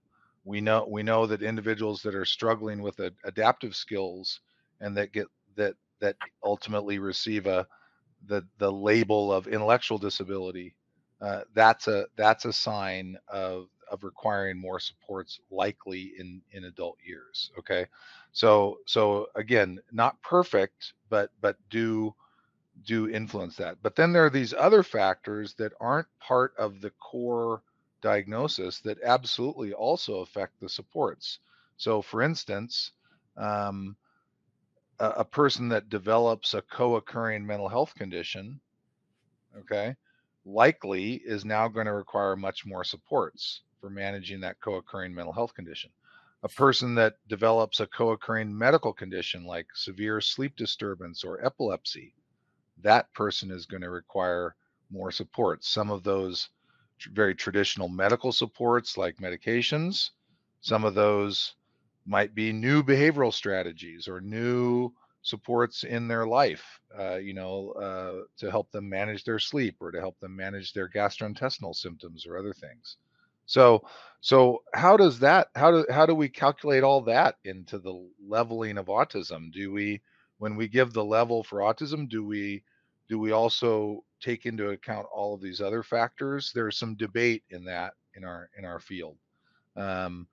We know we know that individuals that are struggling with a, adaptive skills and that get that that ultimately receive a the the label of intellectual disability, Uh, that's a that's a sign of of requiring more supports, likely in in adult years. Okay, so so again, not perfect, but but do do influence that. But then there are these other factors that aren't part of the core diagnosis that absolutely also affect the supports. So, for instance, um, a, a person that develops a co-occurring mental health condition, okay, likely is now going to require much more supports for managing that co-occurring mental health condition. A person that develops a co-occurring medical condition like severe sleep disturbance or epilepsy, that person is going to require more supports. Some of those very traditional medical supports like medications, some of those might be new behavioral strategies or new supports in their life, uh, you know, uh, to help them manage their sleep or to help them manage their gastrointestinal symptoms or other things. So, so how does that, how do, how do we calculate all that into the leveling of autism? Do we, when we give the level for autism, do we, do we also take into account all of these other factors? There's some debate in that in our, in our field. Um,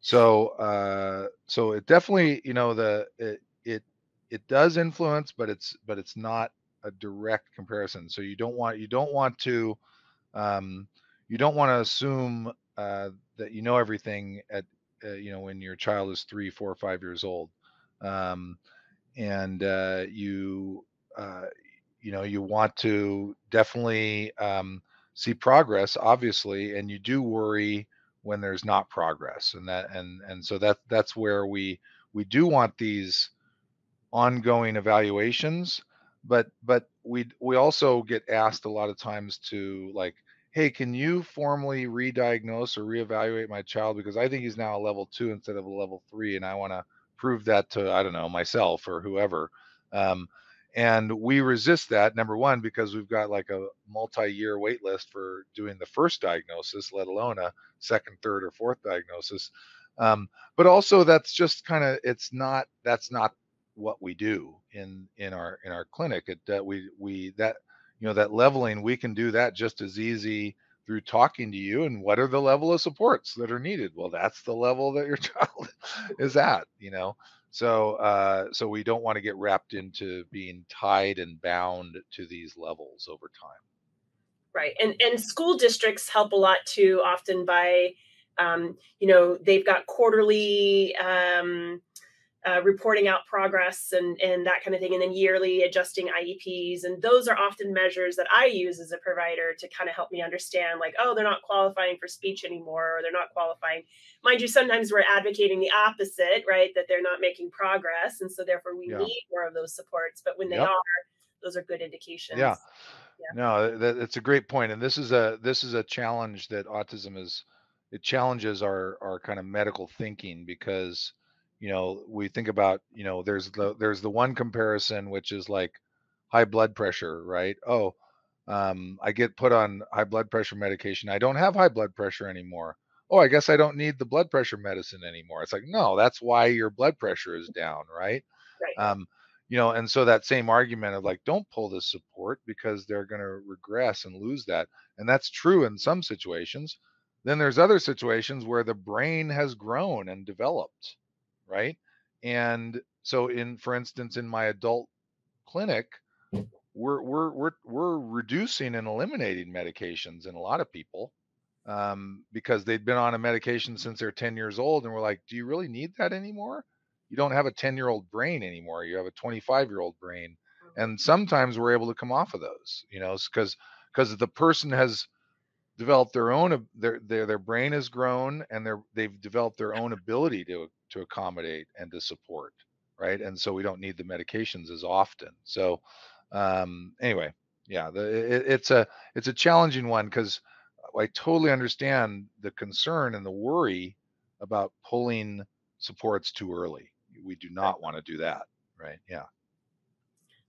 so, uh, so it definitely, you know, the, it, it It does influence, but it's but it's not a direct comparison. So you don't want you don't want to um, you don't want to assume uh, that you know everything at uh, you know when your child is three, four, five years old, um, and uh, you uh, you know you want to definitely um, see progress, obviously, and you do worry when there's not progress, and that and and so that that's where we we do want these ongoing evaluations, but but we we also get asked a lot of times to, like, hey, can you formally re-diagnose or reevaluate my child because I think he's now a level two instead of a level three, and I want to prove that to, I don't know, myself or whoever. Um, and we resist that, number one, because we've got like a multi-year wait list for doing the first diagnosis, let alone a second, third, or fourth diagnosis. Um, but also that's just kind of, it's not, that's not what we do in in our in our clinic. It uh, we we that you know that leveling, we can do that just as easy through talking to you. And what are the level of supports that are needed? Well, that's the level that your child is at, you know. So uh, so we don't want to get wrapped into being tied and bound to these levels over time. Right, and and school districts help a lot too, often by um, you know, they've got quarterly. Um, uh, reporting out progress and, and that kind of thing, and then yearly adjusting I E Ps. And those are often measures that I use as a provider to kind of help me understand, like, oh, they're not qualifying for speech anymore, or they're not qualifying. Mind you, sometimes we're advocating the opposite, right, that they're not making progress. And so therefore we yeah. need more of those supports. But when they yep. are, those are good indications. Yeah. Yeah. No, that, that's a great point. And this is a this is a challenge that autism is, it challenges our our kind of medical thinking, because, you know, we think about, you know, there's the there's the one comparison, which is like high blood pressure, right? Oh, um, I get put on high blood pressure medication. I don't have high blood pressure anymore. Oh, I guess I don't need the blood pressure medicine anymore. It's like, no, that's why your blood pressure is down, right? Right. Um, You know, and so that same argument of like, don't pull this support because they're going to regress and lose that. And that's true in some situations. Then there's other situations where the brain has grown and developed, right? And so in, for instance, in my adult clinic, we're we're we're we're reducing and eliminating medications in a lot of people um, because they've been on a medication since they're ten years old. And we're like, do you really need that anymore? You don't have a ten-year-old brain anymore. You have a twenty-five-year-old brain. And sometimes we're able to come off of those, you know, because because the person has developed their own, their their, their brain has grown, and they're, they've developed their own ability to, to accommodate and to support, right? And so we don't need the medications as often. So um, anyway, yeah, the, it, it's a it's a challenging one, because I totally understand the concern and the worry about pulling supports too early. We do not want to do that, right? Yeah.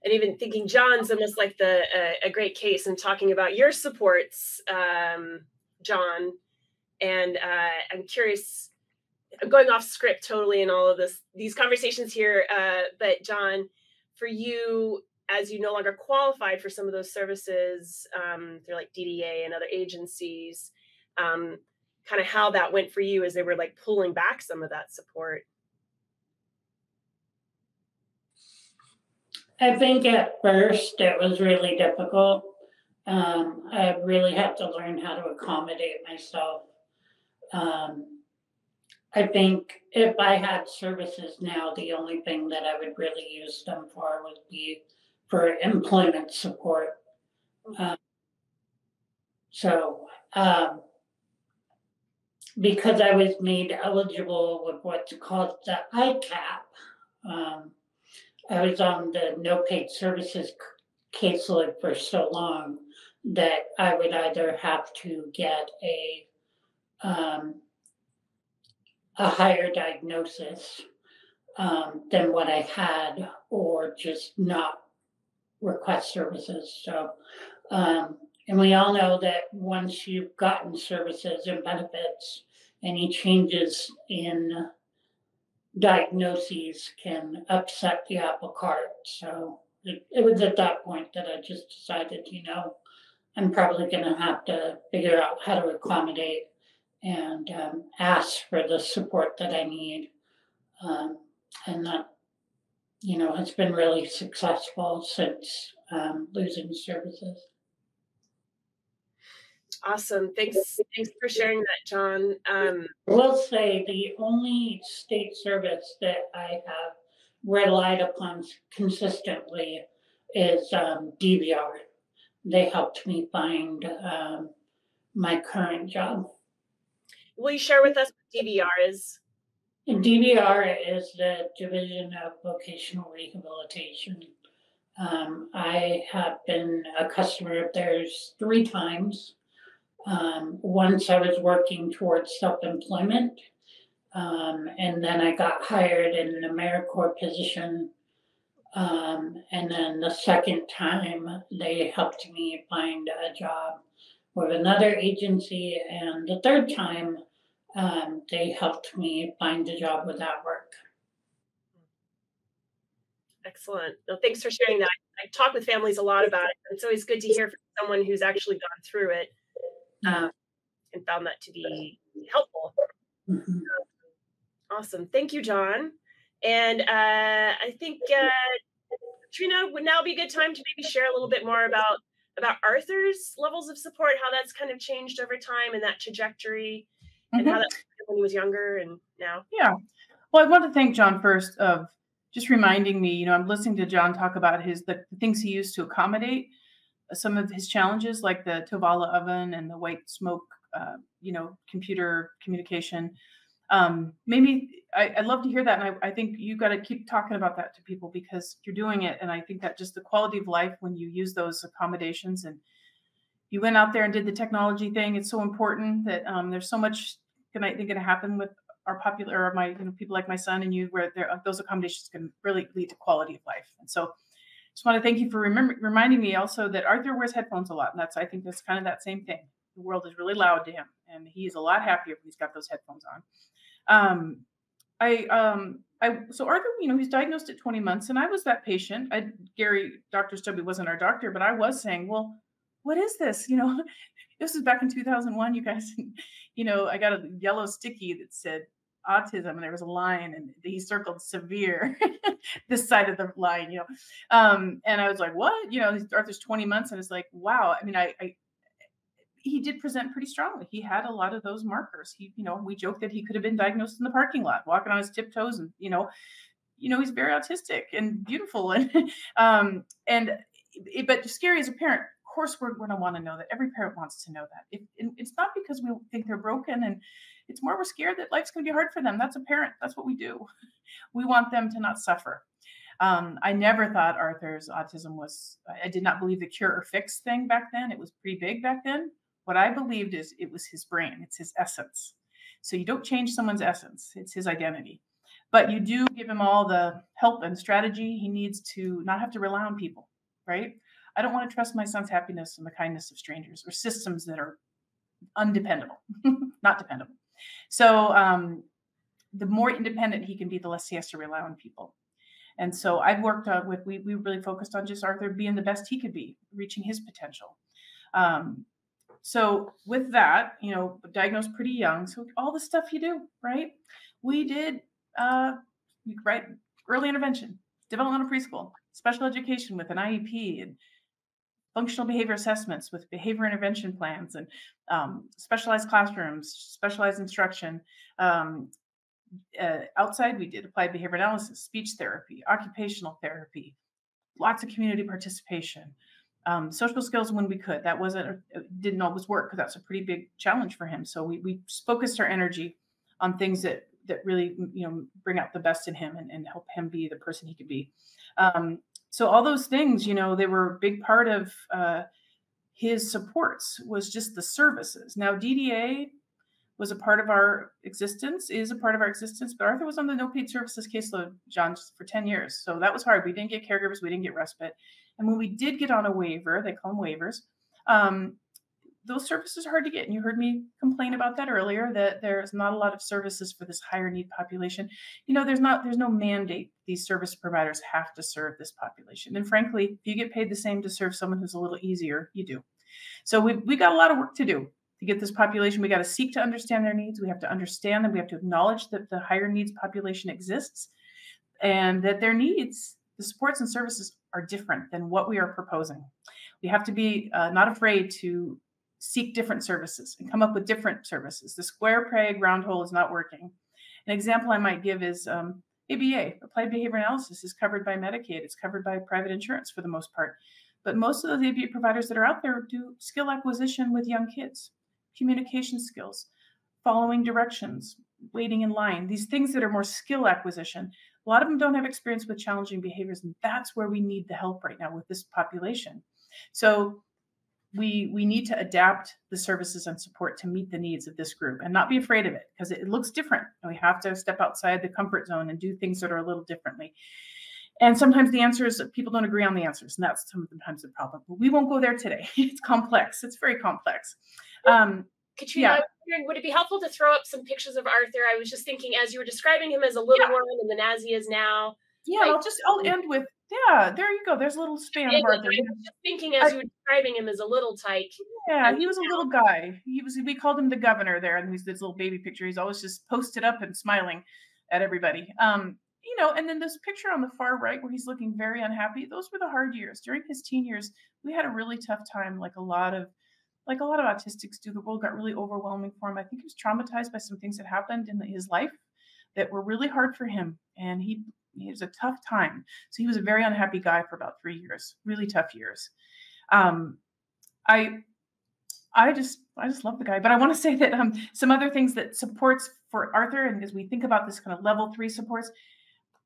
And even thinking, John's almost like the uh, a great case in talking about your supports, um, John. And uh, I'm curious. I'm going off script totally in all of this these conversations here, uh, but John, for you, as you no longer qualified for some of those services um, through like D D A and other agencies. Um, kind of how that went for you as they were like pulling back some of that support. I think at first it was really difficult. Um, I really had to learn how to accommodate myself. Um, I think if I had services now, the only thing that I would really use them for would be for employment support. Um, so, um, because I was made eligible with what's called the I CAP. Um, I was on the no paid services caseload for so long that I would either have to get a um, a higher diagnosis um, than what I had, or just not request services. So. Um, And we all know that once you've gotten services and benefits, any changes in diagnoses can upset the apple cart. So it, it was at that point that I just decided, you know, I'm probably going to have to figure out how to accommodate and um, ask for the support that I need. Um, and that, you know, has been really successful since um, losing services. Awesome. Thanks. Thanks for sharing that, John. Um, I will say the only state service that I have relied upon consistently is um, D V R. They helped me find um, my current job. Will you share with us what D V R is? And D V R is the Division of Vocational Rehabilitation. Um, I have been a customer of theirs three times. Um, once I was working towards self-employment, um, and then I got hired in an AmeriCorps position. Um, and then the second time they helped me find a job with another agency. And the third time, um, they helped me find a job with At Work. Excellent. Well, thanks for sharing that. I talk with families a lot about it. It's always good to hear from someone who's actually gone through it. Um, and found that to be helpful. Mm-hmm. Awesome. Thank you, John. And uh, I think, uh, Katrina, would now be a good time to maybe share a little bit more about, about Arthur's levels of support, how that's kind of changed over time and that trajectory, mm-hmm. and how that when he was younger and now. Yeah. Well, I want to thank John first of just reminding me, you know, I'm listening to John talk about his the things he used to accommodate some of his challenges, like the Tovala oven and the White Smoke, uh, you know, computer communication. Um, maybe I, I'd love to hear that. And I, I think you got to keep talking about that to people because you're doing it. And I think that just the quality of life when you use those accommodations and you went out there and did the technology thing, it's so important that um, there's so much, I think, going to happen with our popular, or my, you know, people like my son and you, where those accommodations can really lead to quality of life. And so just want to thank you for remember, reminding me also that Arthur wears headphones a lot. And that's, I think that's kind of that same thing. The world is really loud to him and he's a lot happier when he's got those headphones on. Um, I, um, I, so Arthur, you know, he's diagnosed at twenty months and I was that patient. I, Gary, Doctor Stobbe wasn't our doctor, but I was saying, well, what is this? You know, this is back in two thousand one, you guys, you know, I got a yellow sticky that said autism and there was a line and he circled severe this side of the line, you know? Um, and I was like, what, you know, Arthur's twenty months. And it's like, wow. I mean, I, I, he did present pretty strongly. He had a lot of those markers. He, you know, we joked that he could have been diagnosed in the parking lot, walking on his tiptoes and, you know, you know, he's very autistic and beautiful. And, um, and, it, but scary as a parent, of course, we're going to want to know that. Every parent wants to know that. It, it, it's not because we think they're broken and it's more, we're scared that life's going to be hard for them. That's a parent. That's what we do. We want them to not suffer. Um, I never thought Arthur's autism was, I did not believe the cure or fix thing back then. It was pretty big back then. What I believed is it was his brain. It's his essence. So you don't change someone's essence. It's his identity. But you do give him all the help and strategy he needs to not have to rely on people, right? I don't want to trust my son's happiness and the kindness of strangers or systems that are undependable, not dependable. So um, the more independent he can be, the less he has to rely on people. And so I've worked on with, we, we really focused on just Arthur being the best he could be, reaching his potential. Um, so with that, you know, diagnosed pretty young. So all the stuff you do, right? We did, uh, right, early intervention, developmental preschool, special education with an I E P and functional behavior assessments with behavior intervention plans and um, specialized classrooms, specialized instruction. Um, uh, outside, we did applied behavior analysis, speech therapy, occupational therapy, lots of community participation, um, social skills when we could. That wasn't, didn't always work because that's a pretty big challenge for him. So we, we focused our energy on things that that really, you know, bring out the best in him and, and help him be the person he could be. Um, So all those things, you know, they were a big part of uh, his supports was just the services. Now, D D A was a part of our existence, is a part of our existence, but Arthur was on the no paid services caseload, John, for ten years. So that was hard. We didn't get caregivers. We didn't get respite. And when we did get on a waiver, they call them waivers, um, those services are hard to get. And you heard me complain about that earlier, that there's not a lot of services for this higher need population. You know, there's not, there's no mandate. These service providers have to serve this population. And frankly, if you get paid the same to serve someone who's a little easier, you do. So we we got a lot of work to do to get this population. We got to seek to understand their needs. We have to understand them. We have to acknowledge that the higher needs population exists and that their needs, the supports and services are different than what we are proposing. We have to be uh, not afraid to seek different services and come up with different services. The square peg round hole is not working. An example I might give is um, A B A, applied behavior analysis, is covered by Medicaid. It's covered by private insurance for the most part. But most of those A B A providers that are out there do skill acquisition with young kids, communication skills, following directions, waiting in line, these things that are more skill acquisition. A lot of them don't have experience with challenging behaviors, and that's where we need the help right now with this population. So We we need to adapt the services and support to meet the needs of this group and not be afraid of it because it looks different. And we have to step outside the comfort zone and do things that are a little differently. And sometimes the answers, people don't agree on the answers. And that's sometimes the problem. But we won't go there today. It's complex. It's very complex. Well, um, Katrina, yeah. I was wondering, would it be helpful to throw up some pictures of Arthur? I was just thinking as you were describing him as a little yeah. one and then as he is now. Yeah, like, I'll just I'll end with. Yeah, there you go. There's a little span of Arthur. I was just thinking as I, you were describing him as a little tyke. Yeah, he was a little guy. He was. We called him the governor there, and he's this little baby picture. He's always just posted up and smiling at everybody. Um, you know, and then this picture on the far right where he's looking very unhappy. Those were the hard years. During his teen years, we had a really tough time, like a lot of, like a lot of autistics do. The world got really overwhelming for him. I think he was traumatized by some things that happened in his life that were really hard for him. And he, he was a tough time. So he was a very unhappy guy for about three years, really tough years. Um, I, I just, I just love the guy, but I want to say that um, some other things that supports for Arthur. And as we think about this kind of level three supports,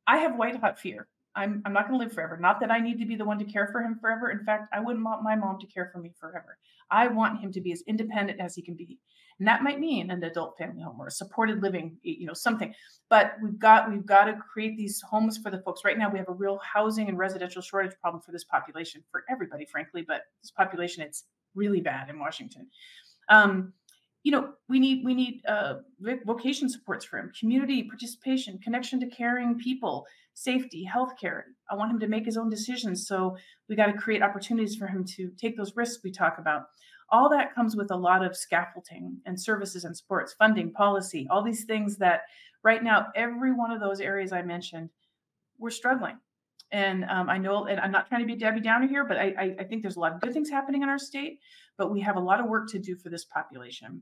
I have white hot fear. I'm, I'm not going to live forever. Not that I need to be the one to care for him forever. In fact, I wouldn't want my mom to care for me forever. I want him to be as independent as he can be. And that might mean an adult family home or a supported living, you know, something. But we've got, we've got to create these homes for the folks. Right now, we have a real housing and residential shortage problem for this population, for everybody, frankly. But this population, it's really bad in Washington. Um, you know, we need we need uh, vocation supports for him, community participation, connection to caring people, safety, healthcare. I want him to make his own decisions. So we got to create opportunities for him to take those risks we talk about. All that comes with a lot of scaffolding and services and sports, funding, policy, all these things that right now, every one of those areas I mentioned, we're struggling. And um, I know, and I'm not trying to be Debbie Downer here, but I, I think there's a lot of good things happening in our state, but we have a lot of work to do for this population.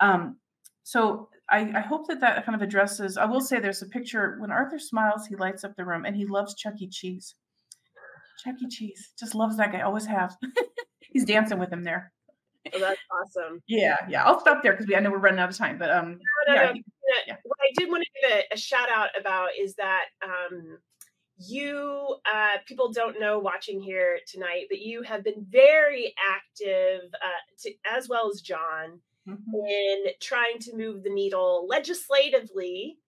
Um, so I, I hope that that kind of addresses, I will say there's a picture, when Arthur smiles, he lights up the room, and he loves Chuck E. Cheese. Chuck E. Cheese, just loves that guy, always have. He's dancing with him there. Oh, that's awesome. Yeah, yeah. I'll stop there because we I know we're running out of time, but um, no, no, yeah, no. Yeah. What I did want to give a, a shout out about is that um, you uh, people don't know watching here tonight, but you have been very active, uh, to, as well as John, mm-hmm. in trying to move the needle legislatively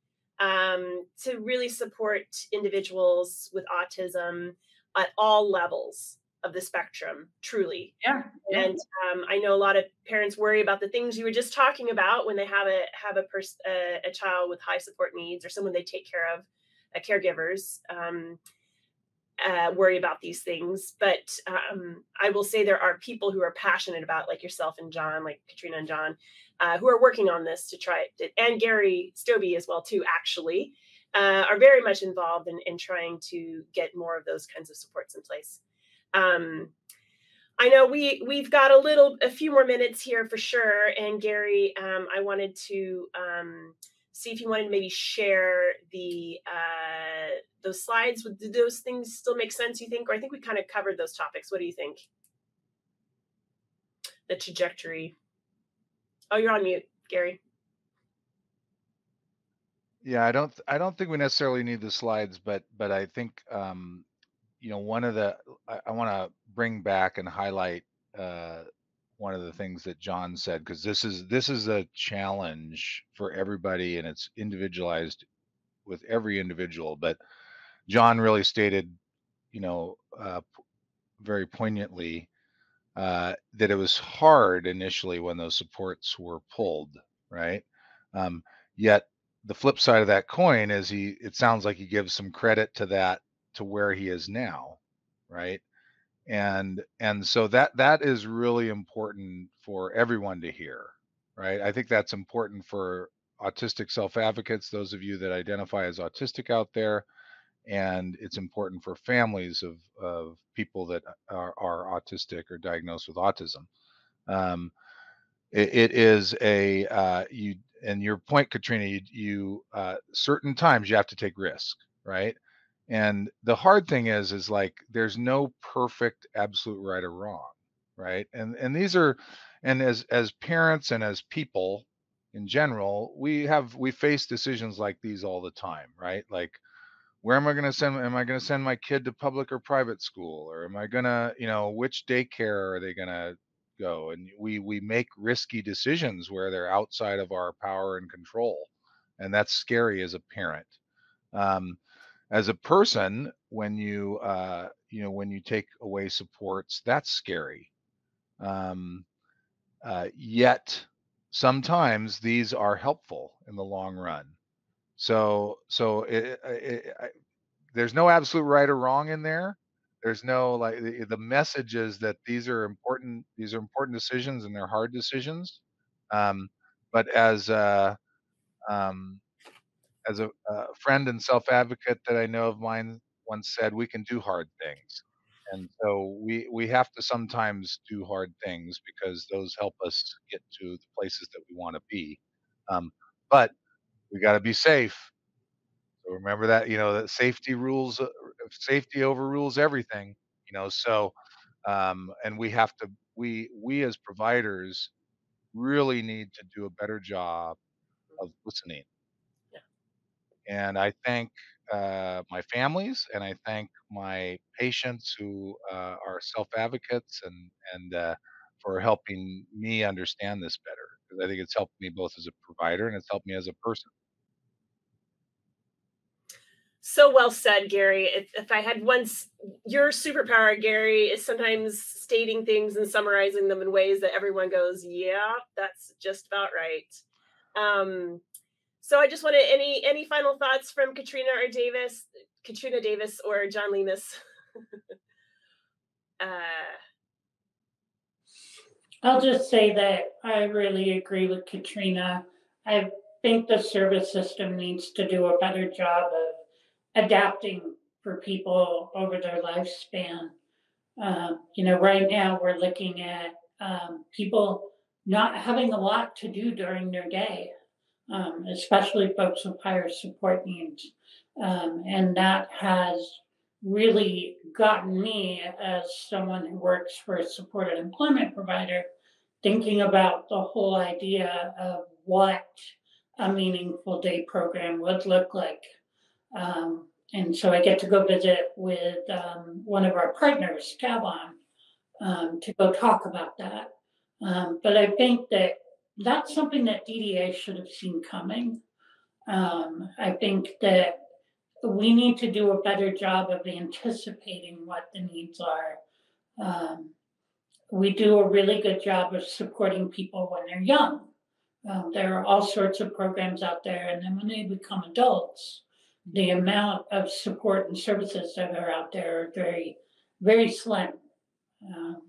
um, to really support individuals with autism at all levels of the spectrum, truly. Yeah. And um, I know a lot of parents worry about the things you were just talking about when they have a have a person a, a child with high support needs or someone they take care of, uh, caregivers um, uh, worry about these things. But um, I will say there are people who are passionate about, like yourself and John, like Katrina and John, uh, who are working on this to try it. And Gary Stobbe as well too, actually, uh, are very much involved in, in trying to get more of those kinds of supports in place. Um, I know we, we've got a little, a few more minutes here for sure. And Gary, um, I wanted to, um, see if you wanted to maybe share the, uh, those slides. Did those things still make sense, you think? Or I think we kind of covered those topics. What do you think? The trajectory. Oh, you're on mute, Gary. Yeah, I don't, I don't think we necessarily need the slides, but, but I think, um, you know, one of the, I, I want to bring back and highlight uh, one of the things that John said, because this is, this is a challenge for everybody and it's individualized with every individual. But John really stated, you know, uh, very poignantly uh, that it was hard initially when those supports were pulled, right? Um, yet the flip side of that coin is he, it sounds like he gives some credit to that, to where he is now, right? And and so that that is really important for everyone to hear, right? I think that's important for autistic self-advocates, those of you that identify as autistic out there, and it's important for families of, of people that are, are autistic or diagnosed with autism. Um, it, it is a, uh, you and your point, Katrina, you, you uh, certain times you have to take risk, right? And the hard thing is, is like, there's no perfect absolute right or wrong, right? And and these are, and as as parents and as people in general, we have, we face decisions like these all the time, right? Like, where am I going to send, am I going to send my kid to public or private school? Or am I going to, you know, which daycare are they going to go? And we, we make risky decisions where they're outside of our power and control. And that's scary as a parent. Um, As a person, when you uh, you know when you take away supports, that's scary. Um, uh, yet sometimes these are helpful in the long run. So so it, it, I, there's no absolute right or wrong in there. There's no like the, the message is that these are important. These are important decisions and they're hard decisions. Um, but as uh, um, As a, a friend and self-advocate that I know of mine once said, we can do hard things. And so we, we have to sometimes do hard things because those help us get to the places that we want to be. Um, but we got to be safe Remember that, you know, that safety rules, safety overrules everything, you know, so, um, and we have to, we, we as providers really need to do a better job of listening. Yeah. And I thank uh, my families, and I thank my patients who uh, are self-advocates and, and uh, for helping me understand this better. Because I think it's helped me both as a provider and it's helped me as a person. So well said, Gary. If, if I had one, your superpower, Gary, is sometimes stating things and summarizing them in ways that everyone goes, yeah, that's just about right. Um, so I just wanted any any final thoughts from Katrina or Davis, Katrina Davis or John Lemus. uh, I'll just say that I really agree with Katrina. I think the service system needs to do a better job of adapting for people over their lifespan. Um, you know, right now we're looking at um, people not having a lot to do during their day, um, especially folks with higher support needs. Um, and that has really gotten me, as someone who works for a supported employment provider, thinking about the whole idea of what a meaningful day program would look like. Um, and so I get to go visit with um, one of our partners, Calvon, um, to go talk about that. Um, but I think that that's something that D D A should have seen coming. Um, I think that we need to do a better job of anticipating what the needs are. Um, we do a really good job of supporting people when they're young. Um, there are all sorts of programs out there, and then when they become adults, the amount of support and services that are out there are very, very slim. Um,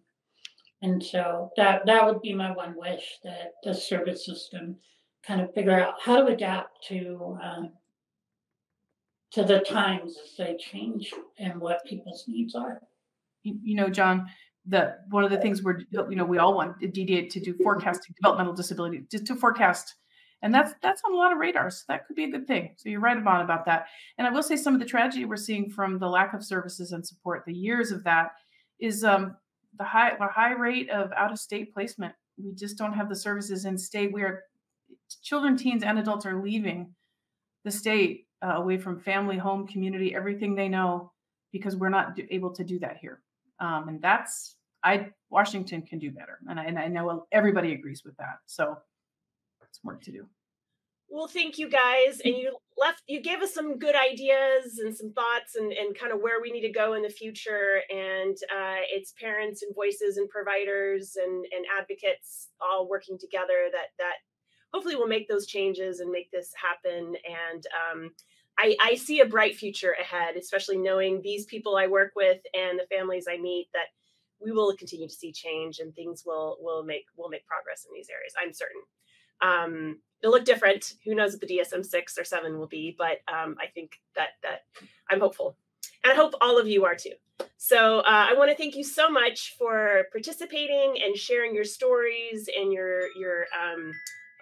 and so that, that would be my one wish, that the service system kind of figure out how to adapt to um, to the times as they change and what people's needs are. You, you know, John, the, one of the things we're, you know, we all want D D A to do forecasting, developmental disability, just to forecast. And that's that's on a lot of radars. So that could be a good thing. So you're right about, about that. And I will say some of the tragedy we're seeing from the lack of services and support, the years of that, is um, the high the high rate of out-of-state placement. We just don't have the services in state. We are, children, teens, and adults are leaving the state uh, away from family, home, community, everything they know, because we're not do, able to do that here. Um, and that's, I Washington can do better. And I, and I know everybody agrees with that. So it's work to do. Well, thank you guys. And you left, you gave us some good ideas and some thoughts and, and kind of where we need to go in the future. And uh, it's parents and voices and providers and, and advocates all working together that, that hopefully will make those changes and make this happen. And um, I, I see a bright future ahead, especially knowing these people I work with and the families I meet, that we will continue to see change and things will, will make, will make progress in these areas. I'm certain. Um, it'll look different. Who knows what the D S M six or seven will be, but um, I think that that I'm hopeful. And I hope all of you are too. So uh, I want to thank you so much for participating and sharing your stories and your, your um,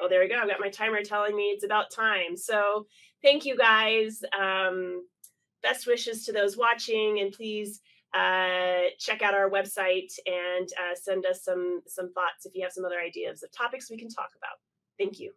oh, there we go. I've got my timer telling me it's about time. So thank you guys. Um, best wishes to those watching, and please uh, check out our website and uh, send us some, some thoughts if you have some other ideas of topics we can talk about. Thank you.